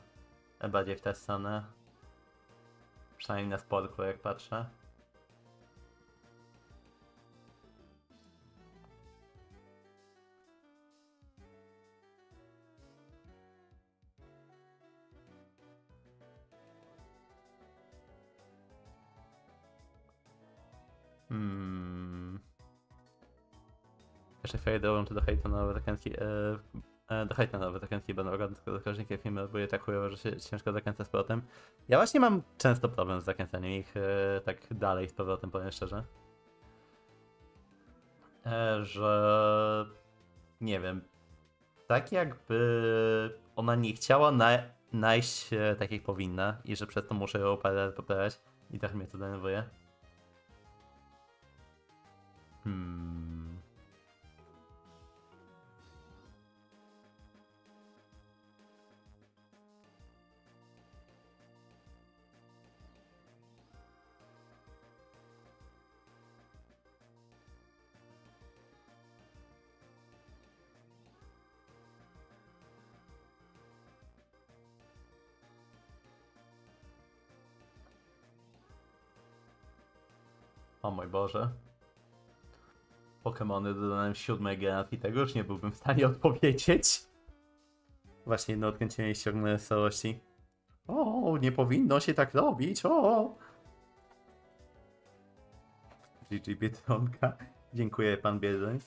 bardziej w tę stronę. Przynajmniej na sporku, jak patrzę. Jeszcze chwilę dołączę do hejta na nowe zakrętki. Do hejta na nowe zakrętki, bo naprawdę tylko zakrętniki filmy robię tak chujowo, że się ciężko zakręca z powrotem. Ja właśnie mam często problem z zakręcaniem ich tak dalej z powrotem, powiem szczerze. Że... nie wiem. Tak jakby ona nie chciała najść tak jak powinna i że przez to muszę ją parę razy poprawiać. I tak mnie to denerwuje. O mój Boże. Pokémony dodałem 7 generacji, tego już nie byłbym w stanie odpowiedzieć. Właśnie jedno odkręcenie i ściągnę z całości. O, nie powinno się tak robić, o! GG Biedronka. Dziękuję, pan Biedroń.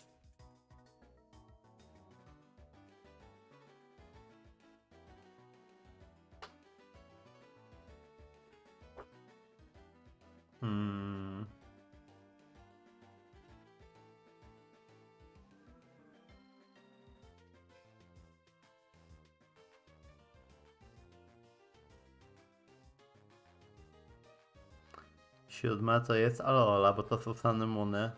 Siódma to jest Alola, bo to są Sanemuny.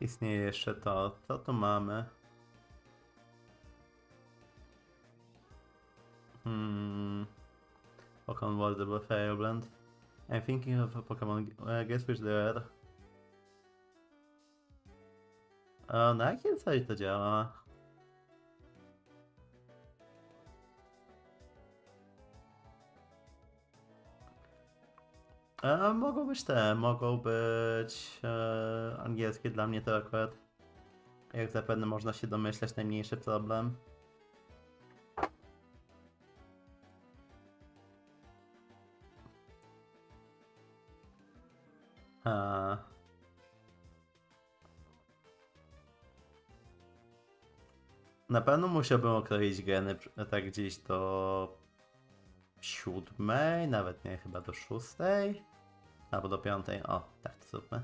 Istnieje jeszcze to, co tu mamy? Pokemon World of Firebrand. I'm thinking of a Pokemon. I guess which there are. Na jakiej sali to działa? Mogą być angielskie, dla mnie to akurat, jak zapewne można się domyśleć, najmniejszy problem. Na pewno musiałbym okroić geny tak gdzieś do 7, nawet nie, chyba do 6, albo do 5, o tak zróbmy.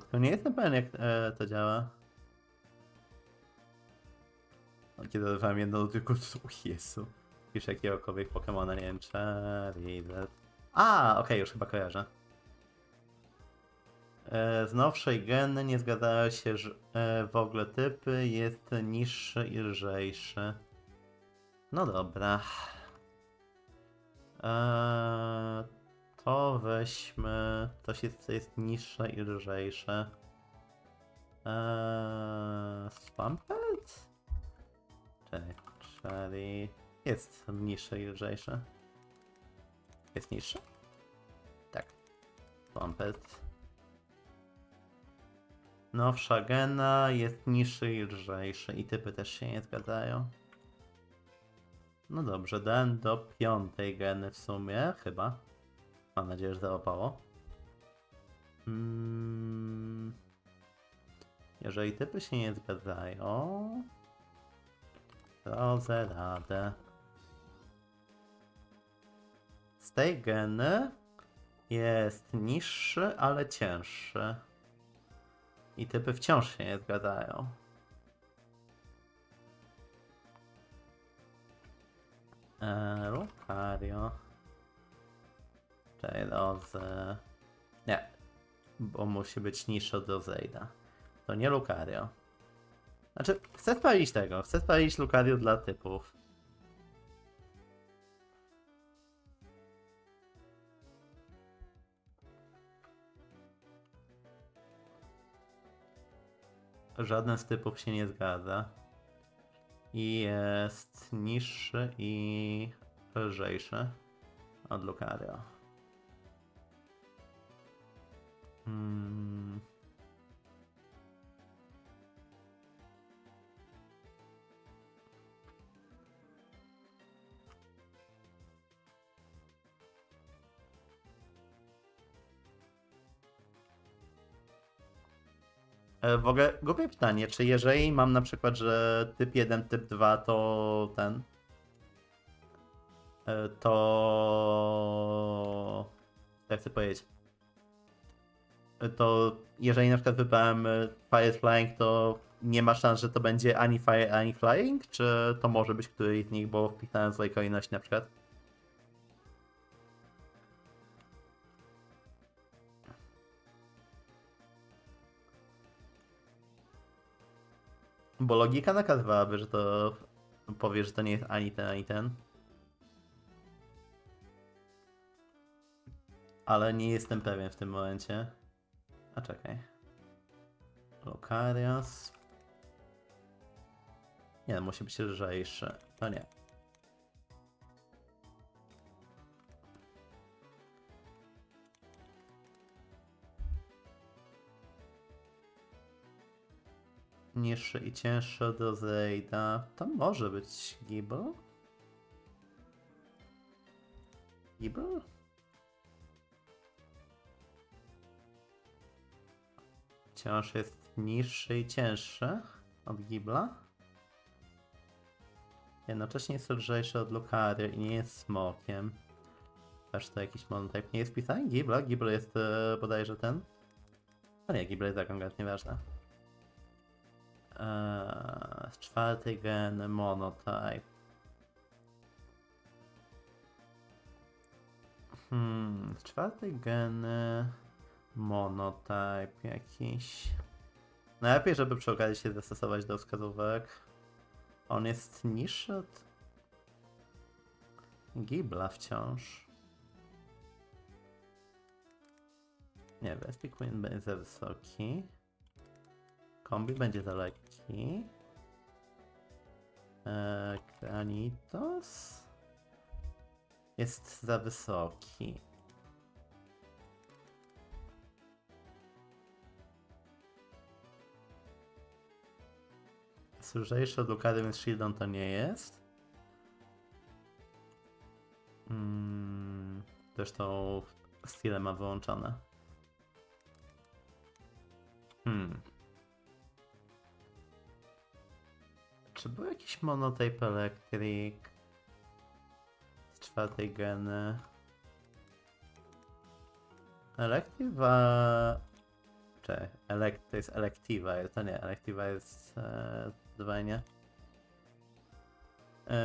Tylko nie jestem pewien, jak to działa. Kiedy dodawałem jedno, tylko Jezu. Pisz jakiegokolwiek Pokemona, nie wiem, Charizard. Okej, już chyba kojarzę. Z nowszej geny nie zgadzały się, że w ogóle typy, jest niższy i lżejszy. No dobra. To weźmy coś, co jest niższe i lżejsze. Swampert? Czyli jest niższe i lżejsze. Jest niższe? Tak. Swampert. Nowsza gena jest niższy i lżejszy i typy też się nie zgadzają. No dobrze, dałem do 5 geny w sumie, chyba. Mam nadzieję, że załapało. Jeżeli typy się nie zgadzają... Rodzę radę. Z tej geny jest niższy, ale cięższy. I typy wciąż się nie zgadzają. Lucario. Czyli Roze. Nie. Bo musi być niższy od Roseida. To nie Lucario. Znaczy, chcę spalić tego. Chcę spalić Lucario dla typów. Żaden z typów się nie zgadza. I jest niższy i lżejszy od Lucario. W ogóle głupie pytanie, czy jeżeli mam na przykład, że typ 1, typ 2 to ten, to jak chcę powiedzieć, to jeżeli na przykład wybrałem Fire Flying, to nie ma szans, że to będzie ani Fire, ani Flying, czy to może być któryś z nich, bo wpisałem w złej kolejności na przykład? Bo logika nakazywałaby, że to powie, że to nie jest ani ten, ani ten. Ale nie jestem pewien w tym momencie. A czekaj. Lokarias. Nie, musi być lżejszy. To nie. Niższe i cięższe do Zejda. To może być Gible? Gible? Wciąż jest niższy i cięższy od Gibla. Jednocześnie jest lżejszy od Lucario i nie jest smokiem. Też to jakiś monotyp. Nie jest pisany Gibla. Gible jest bodajże ten. A nie, Gible jest akurat nieważne. Czwarty gen monotype. Czwarty gen monotype jakiś. Najlepiej, żeby przy okazji się zastosować do wskazówek. On jest niższy od Gibla wciąż. Nie, Vespi Queen będzie za wysoki. Kombi będzie za lekki. Granitos jest za wysoki. Jest lżejszy od Lucario, więc Shieldon to nie jest. Zresztą Steel ma wyłączone. Czy był jakiś monotyp Electric z czwartej geny? Electiva... Cześć, to jest Electiva, to nie, Electiva jest dwajnie.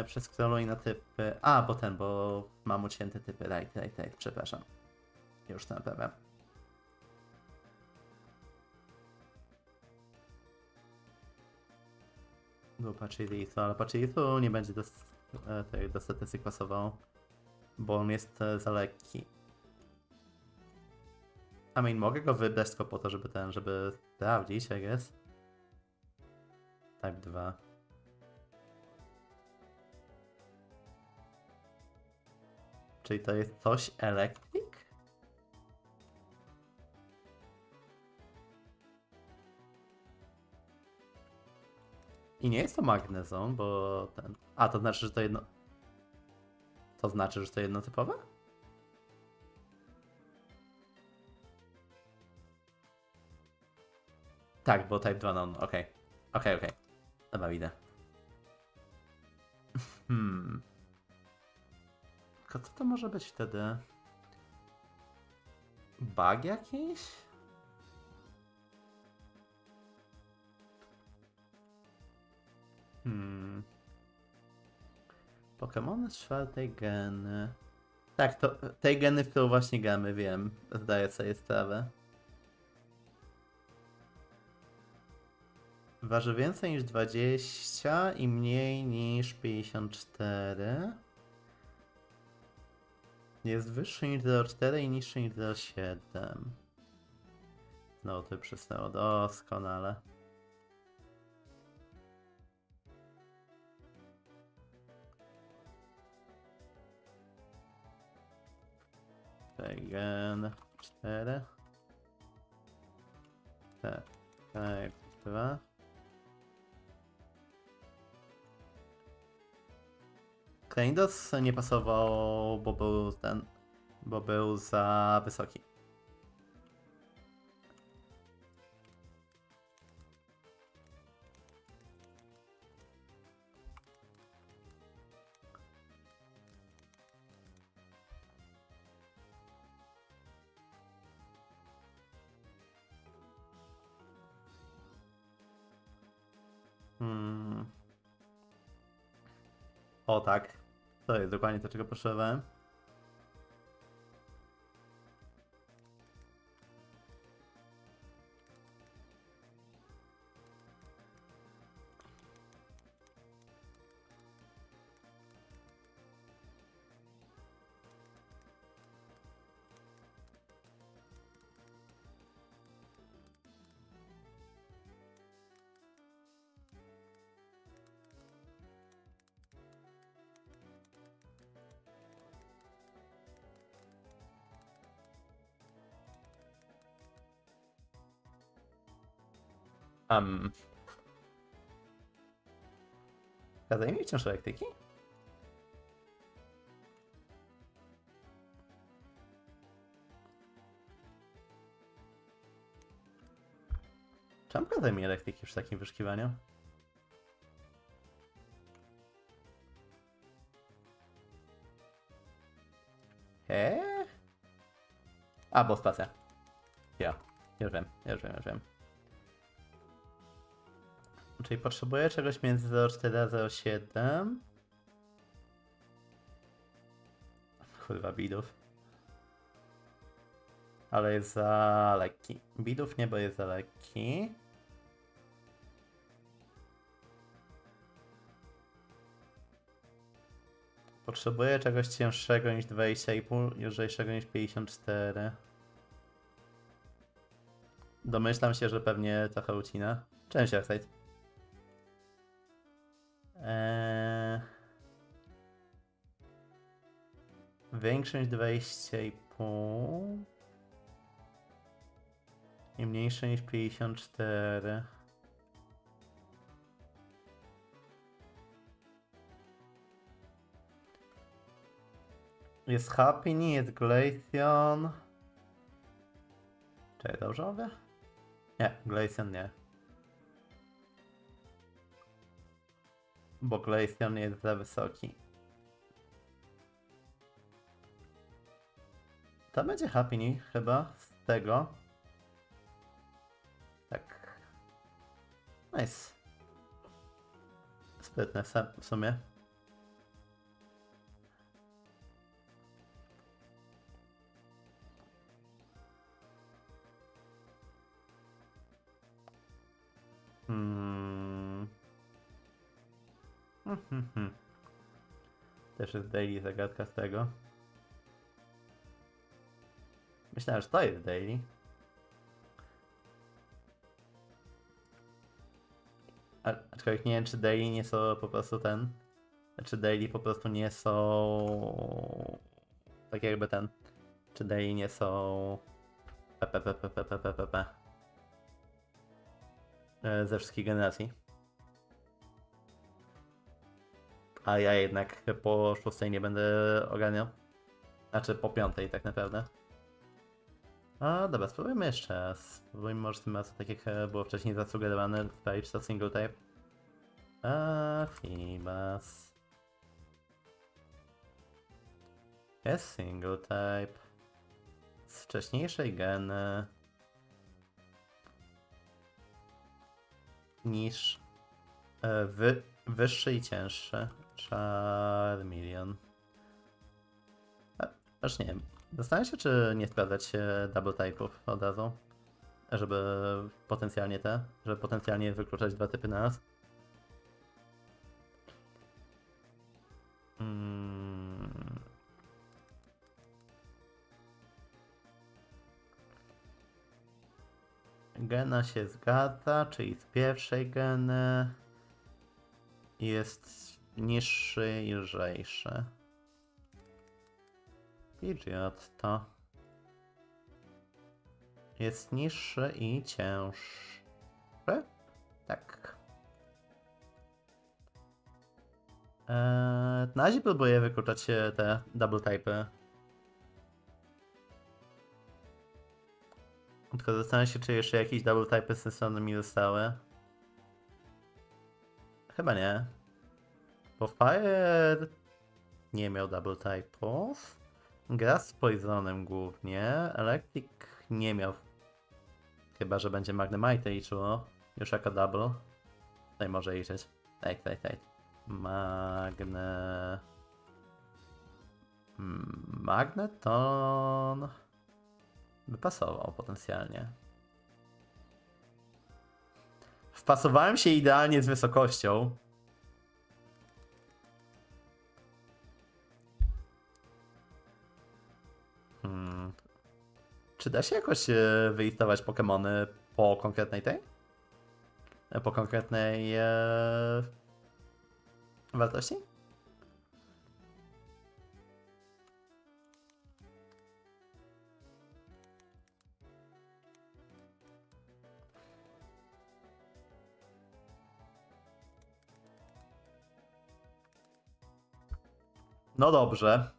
Przez scrolluj na typy... A, bo ten, bo mam ucięte typy, right, przepraszam. Już tam pewnie. Był Pachirisu, ale Pachirisu nie będzie do statystyk pasował, bo on jest za lekki. I mean, mogę go wybrać tylko po to, żeby żeby sprawdzić, jak jest. Type 2. Czyli to jest coś Electric? I nie jest to Magnezon, bo ten... A, to znaczy, że to jedno... To znaczy, że to jednotypowe? Tak, bo type 2 non, okej. Dobra, widzę. Tylko co to może być wtedy? Bug jakiś? Pokémony z czwartej geny. Tak, to tej geny, w którą właśnie gramy, wiem. Zdaję sobie sprawę. Waży więcej niż 20 i mniej niż 54. Jest wyższy niż 0,4 i niższy niż 0,7. No to przysnęło doskonale. Gen 4. Tak, type 2. Kraindos nie pasował, bo był ten, bo był za wysoki. O tak, to jest dokładnie to, czego potrzebowałem. Zadaj mi wciąż elektryki? Czemu zadaj mi elektryki przy takim wyszukiwaniu? A, bo stacja. Ja. Już wiem. Czyli potrzebuję czegoś między 04 a 07. Kurwa, bidów. Ale jest za lekki. Bidów nie, bo jest za lekki. Potrzebuję czegoś cięższego niż 20,5 i lżejszego niż 54. Domyślam się, że pewnie trochę ucina. Część Arcade. Większość 20,5 i mniejsze niż 54. Jest Happy, nie jest Glaceon. Czekaj, dobrze mówię? Nie, Glaceon nie. Bo Glaceon jest za wysoki. To będzie Happy, nie? Chyba z tego. Tak. Nice. Sprytne w sumie. Też jest daily zagadka z tego. Myślałem, że to jest daily. Aczkolwiek nie wiem, czy daily nie są po prostu ten. Czy daily po prostu nie są... Tak jakby ten. Czy daily nie są... Ze wszystkich generacji. A ja jednak po 6 nie będę ogarniał. Znaczy po 5 tak naprawdę. A dobra, spróbujmy jeszcze raz. Spróbujmy może tym razem, tak jak było wcześniej zasugerowane, sprawdzić to single type. A chyba... Jest single type. Z wcześniejszej geny. Niż wyższy i cięższy. Charmeleon. Aż nie wiem. Zastanawiam się, czy nie sprawdzać double type'ów od razu. Żeby potencjalnie wykluczać dwa typy na raz. Gena się zgadza, czyli z pierwszej geny jest niższy i lżejszy. Pidgeotto. Jest niższy i cięższy. Tak. Na razie próbuję wykluczać te double type'y. Tylko zastanawiam się, czy jeszcze jakieś double type'y sensowne mi zostały. Chyba nie. Bo Fire nie miał double type'ów. Grass z Poisonem głównie. Electric nie miał. Chyba, że będzie Magnemite liczyło. Już jako double. Tutaj może liczyć. Tak. Magneton... by pasował potencjalnie. Wpasowałem się idealnie z wysokością. Czy da się jakoś wylistować Pokémony po konkretnej tej? Po konkretnej wartości? No dobrze.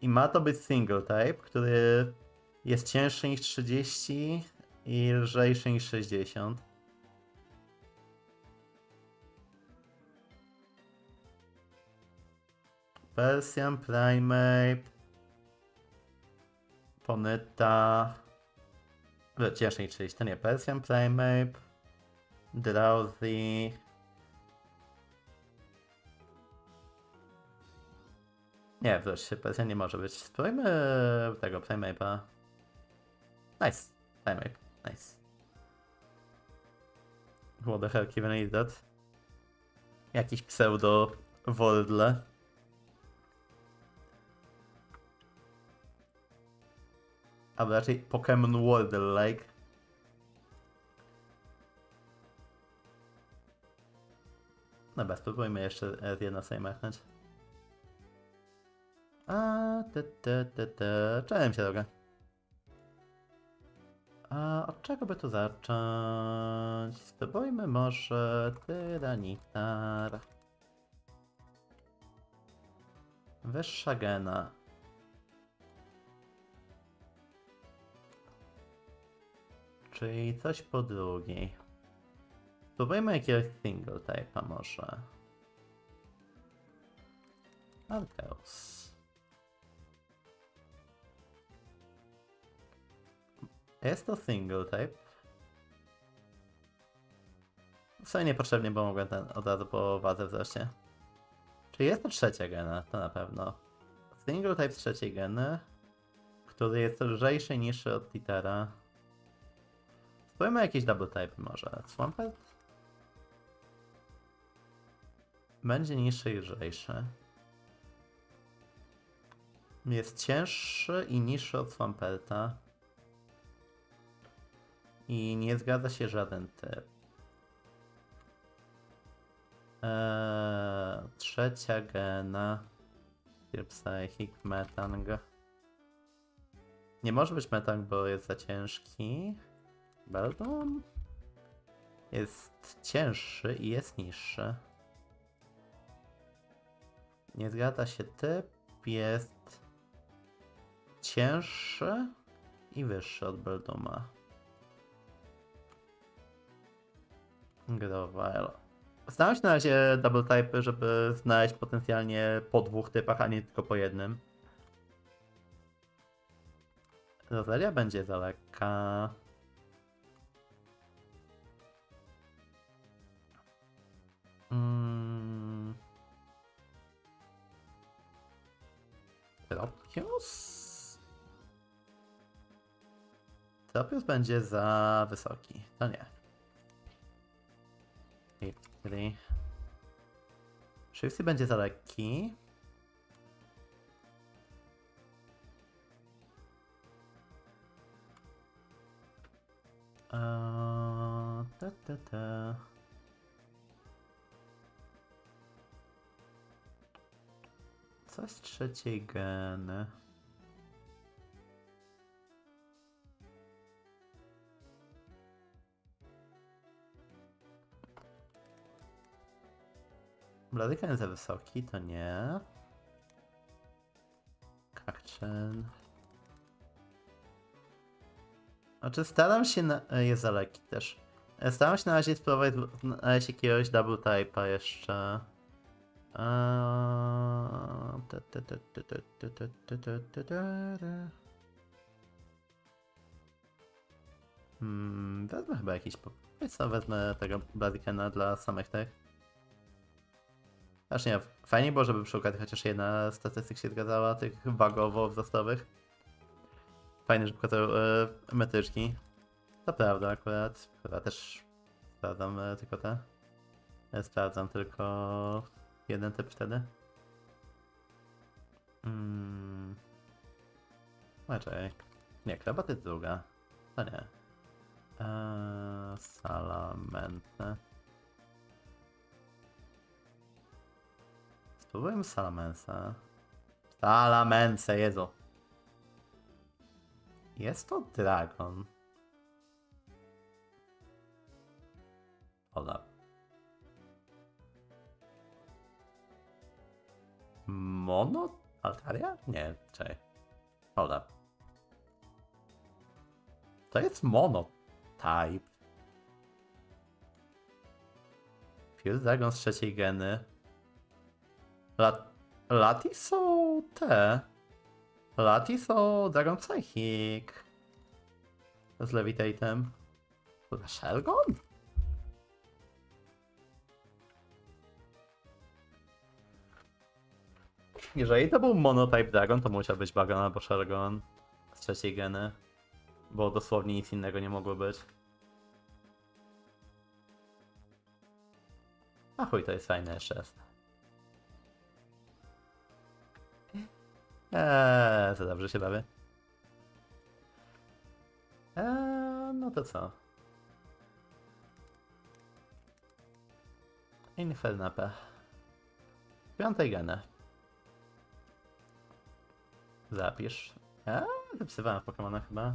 I ma to być single type, który jest cięższy niż 30 i lżejszy niż 60. Persian, Primeape, Ponyta, cięższy niż 30, to nie, Persian, Primeape, Drowsy, nie, wreszcie Persian nie może być. Spróbujmy tego Primeape'a. Nice, Primeape, nice. What the hell, even is that? Jakiś pseudo wordle. A raczej Pokémon World-like. Dobra, spróbujmy jeszcze R1 na sobie machnąć. Czałem się drogę. A od czego by tu zacząć? Spróbujmy może Tyranitar. Wyższa gena. Czyli coś po drugiej. Spróbujmy jakiegoś single type'a może. Arceus. Jest to single type. W sumie niepotrzebnie, bo mogę ten od razu po wadze wzrośnie. Czyli jest to trzecia gena, to na pewno. Single type z trzeciej geny, który jest lżejszy niż od Titara. Spróbujmy jakieś double type może. Swampert? Będzie niższy i lżejszy. Jest cięższy i niższy od Swamperta. I nie zgadza się żaden typ. Trzecia gena. Typ Psychic, Metang. Nie może być Metang, bo jest za ciężki. Beldum jest cięższy i jest niższy. Nie zgadza się typ, jest cięższy i wyższy od Belduma. Growal. Znałem się na razie double type, żeby znaleźć potencjalnie po dwóch typach, a nie tylko po jednym. Rosalia będzie za lekka. Tropius? Tropius będzie za wysoki. No nie. Shifty będzie za lekki. Coś z trzeciej geny. Blaziken jest za wysoki, to nie. Kakczyn. Znaczy staram się na... jest za lekki też. Staram się na razie spróbować znaleźć jakiegoś double type'a jeszcze. Wezmę chyba jakiś po... co, wezmę tego Blazikena dla samych tych. Aż nie, fajnie było, żeby przy okazji chociaż jedna z statystyk się zgadzała, tych wagowo wzrostowych. Fajnie, że pokazują metryczki. To prawda akurat, chyba też sprawdzam tylko te. Sprawdzam tylko... jeden typ wtedy. Znaczy, nie, krabat jest druga. To nie. Salamence. Spróbujmy Salamence. Salamence, Jezu. Jest to dragon. Ola. Terraria? Nie, czekaj. Hold up. To jest monotype. Fuse Dragon z trzeciej geny. Lati są te. Lati są Dragon Psychic. Z Levitatem. Shelgon? Jeżeli to był monotype Dragon, to musiał być Bagon albo Shelgon z trzeciej geny. Bo dosłownie nic innego nie mogło być. A chuj, to jest fajne jeszcze. To dobrze się bawię. No to co? Infernape. Piątej geny. Zapisz. Zapisywałem w Pokémonach chyba.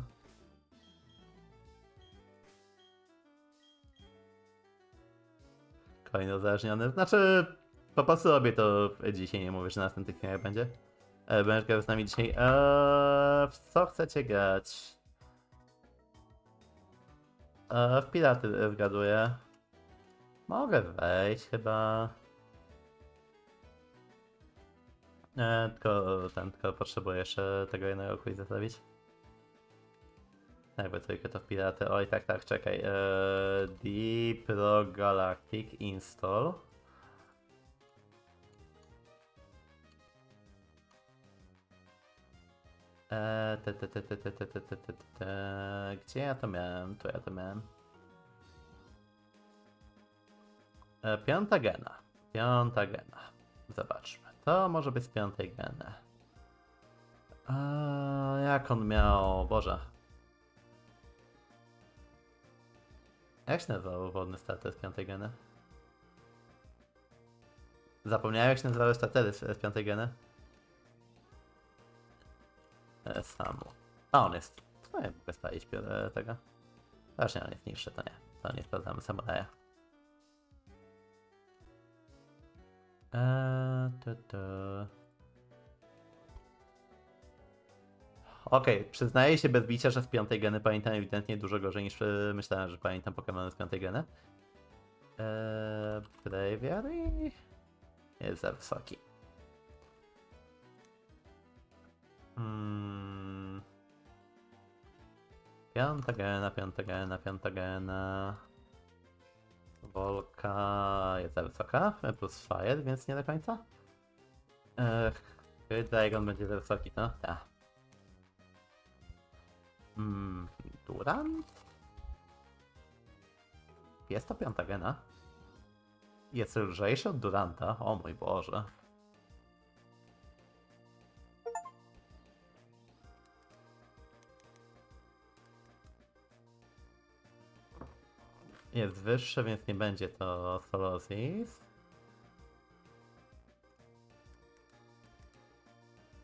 Kolejny uzależniony. Znaczy, po prostu robię to dzisiaj, nie mówię, że na następnych filmach będzie. Będziesz grał z nami dzisiaj. W co chcecie grać? W piraty zgaduję. Mogę wejść chyba. Tylko potrzebuję jeszcze tego jednego quiza zrobić. Jakby trójkę to w piraty. Oj, tak, czekaj. Deep Rock Galactic install. Gdzie ja to miałem? Tu ja to miałem. Piąta gena. Piąta gena. Zobaczmy. To może być z piątej geny. Jak on miał? Boże. Jak się nazywał wodny starter z piątej geny? Zapomniałem, jak się nazywały startery z piątej geny? Samu. A on jest. No ja mogę spalić tego. Właśnie on jest niższy, to nie. To nie sprawdzamy samuraja. Okej, przyznaję się bez bicia, że z piątej geny pamiętam ewidentnie dużo gorzej niż myślałem, że pamiętam Pokémon z piątej geny. Braviary jest za wysoki. Piąta gena. Volka jest za wysoka, plus Fire, więc nie do końca. Dragon będzie za wysoki, no tak. Durant? Jest to piąta gena. Jest lżejszy od Duranta, o mój Boże. Jest wyższe, więc nie będzie to Solosis.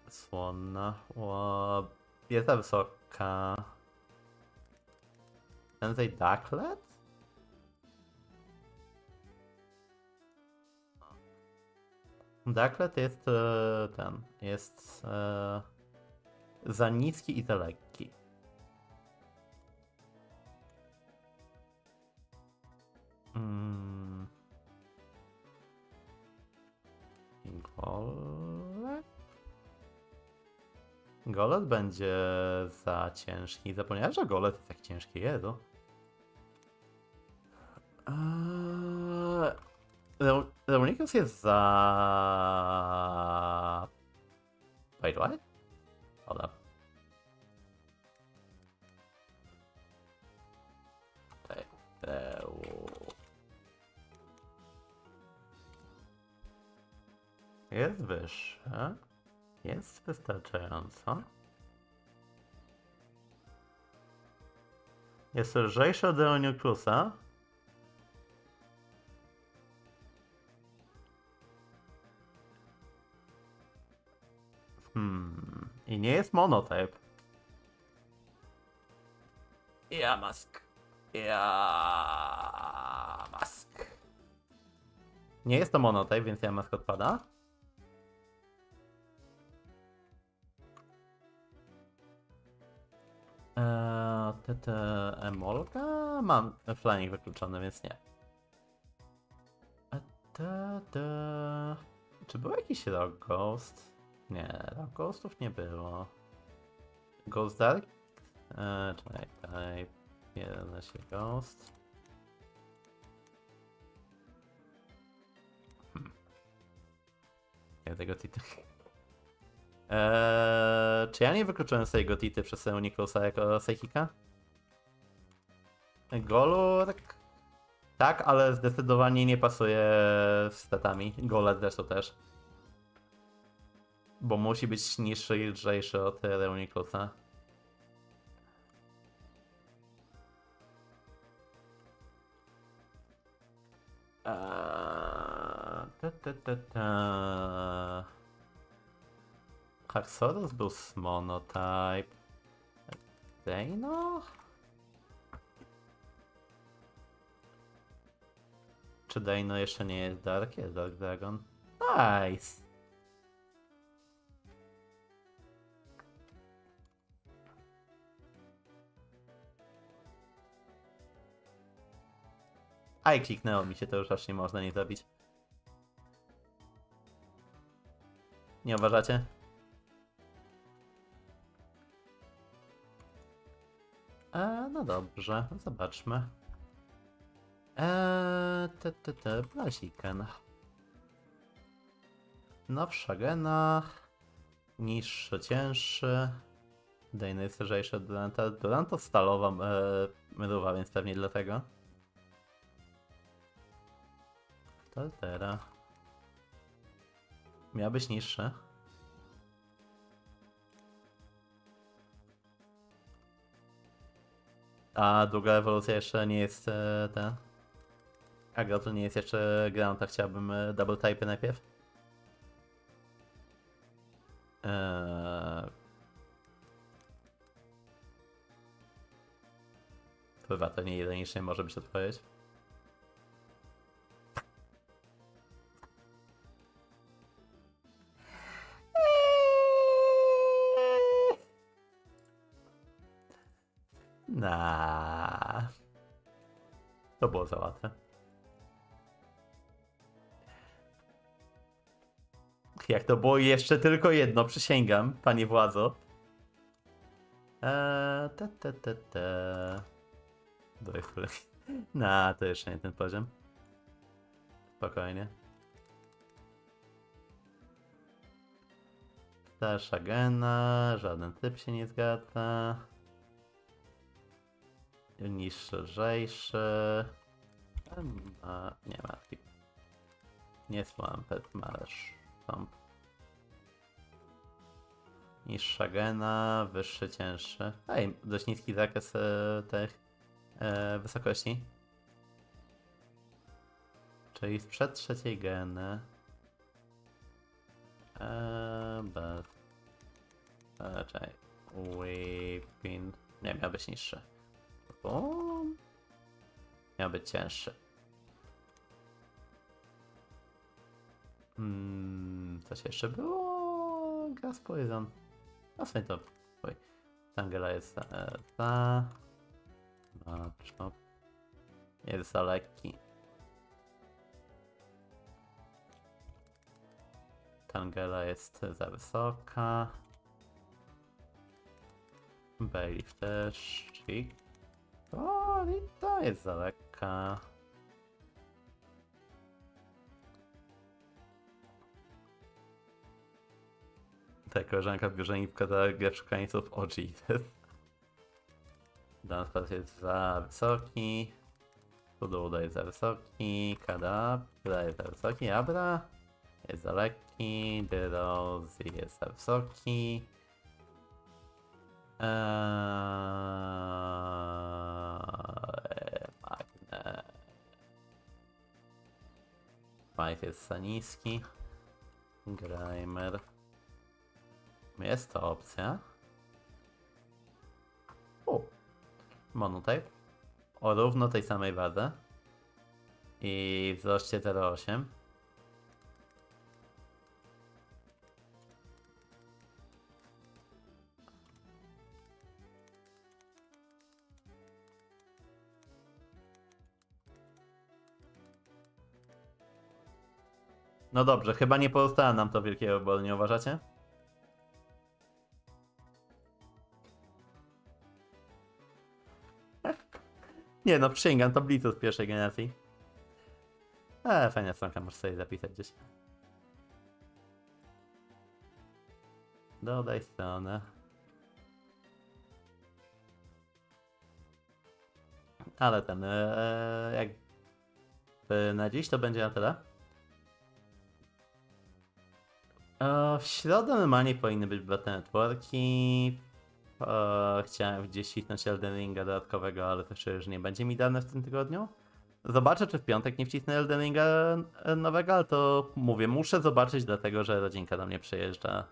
Słonna. Jest za wysoka. Więcej Ducklet? Ducklet jest ten. Jest za niski i za lekki. Golet będzie za ciężki. Zapomniałem, że Golet jest tak ciężki, jedu. Reunikus jest za... Wait, what? Hold up. Jest wyższe. Jest wystarczająco. Jest lżejsze od Deoniusa. I nie jest monotype. Yamask. Nie jest to monotype, więc Yamask odpada. TT Emolga? Mam flying wykluczony, więc nie. Czy był jakiś Rock Ghost? Nie, Rock Ghostów nie było. Ghost Dark? Czekaj, 11 Ghost. Jak tego Tity? Czy ja nie wykluczyłem sobie go Tity przez Uniclusa jako Psychika? Golur? Tak, ale zdecydowanie nie pasuje z statami. Golur zresztą też. Bo musi być niższy i lżejszy od Uniclusa. Haxorus był z monotype. Deino? Czy Deino jeszcze nie jest Dark? Jest Dark Dragon. Nice! Aj, kliknęło mi się, to już aż nie można nie zrobić. Nie uważacie? No dobrze, zobaczmy. Blaziken. Nowsza gena. Niższy, cięższy. Deino jest lżejszy od Duranta. Durant to stalowa mydłowa, więc pewnie dlatego. Taltera. Miał być niższy. A druga ewolucja jeszcze nie jest ten. A Grotl nie jest jeszcze grana, to chciałbym double type najpierw. Chyba to nie ironicznie może być odpowiedź. Naaaa. To było za łatwe. Jak to było jeszcze tylko jedno, przysięgam, panie władzo. Na, to jeszcze nie ten poziom. Spokojnie. Starsza gena, żaden typ się nie zgadza. Niższy, lżejszy. Nie ma. Nie Swampert, marsz. Stomp. Niższa gena, wyższy, cięższy. Ej, dość niski zakres tych wysokości. Czyli sprzed trzeciej geny. Czekaj. Weepin. Nie, miał być niższy. Miał być cięższy. Coś jeszcze było? Gas Poison. No sobie to. Tangela jest za. Jest za lekki. Tangela jest za wysoka. Bailiff też. Chic. O, i ta jest za lekka. Ta koleżanka w biurze mi pokazała grę szukańców oczy. Dunsparce jest za wysoki. Pududa jest za wysoki. Kadabra jest za wysoki. Abra jest za lekki. Dyrozzy jest za wysoki. Mike jest za niski. Grimer. Jest to opcja. Monotype. O równo tej samej wadze. I wzroście 0,8. No dobrze, chyba nie pozostała nam to wielkiego bólu, nie uważacie? Nie no, przysięgam, to Blitz z pierwszej generacji. Fajna stronka, możesz sobie zapisać gdzieś. Dodaj stronę. Ale ten, jak na dziś to będzie na tyle. W środę normalnie powinny być battle networki. Chciałem gdzieś wcisnąć Elden Ringa dodatkowego, ale to już nie będzie mi dane w tym tygodniu. Zobaczę, czy w piątek nie wcisnę Elden Ringa nowego, ale to mówię, muszę zobaczyć, dlatego że rodzinka do mnie przyjeżdża.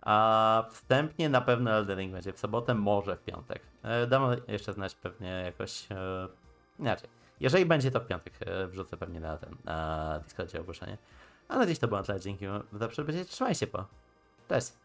A wstępnie na pewno Elden Ring będzie w sobotę, może w piątek. Dam jeszcze znać pewnie jakoś... Inaczej, jeżeli będzie to w piątek, wrzucę pewnie na Discordzie ogłoszenie. A na dziś to było na tyle, dzięki za przybycie, trzymajcie się, po. Cześć!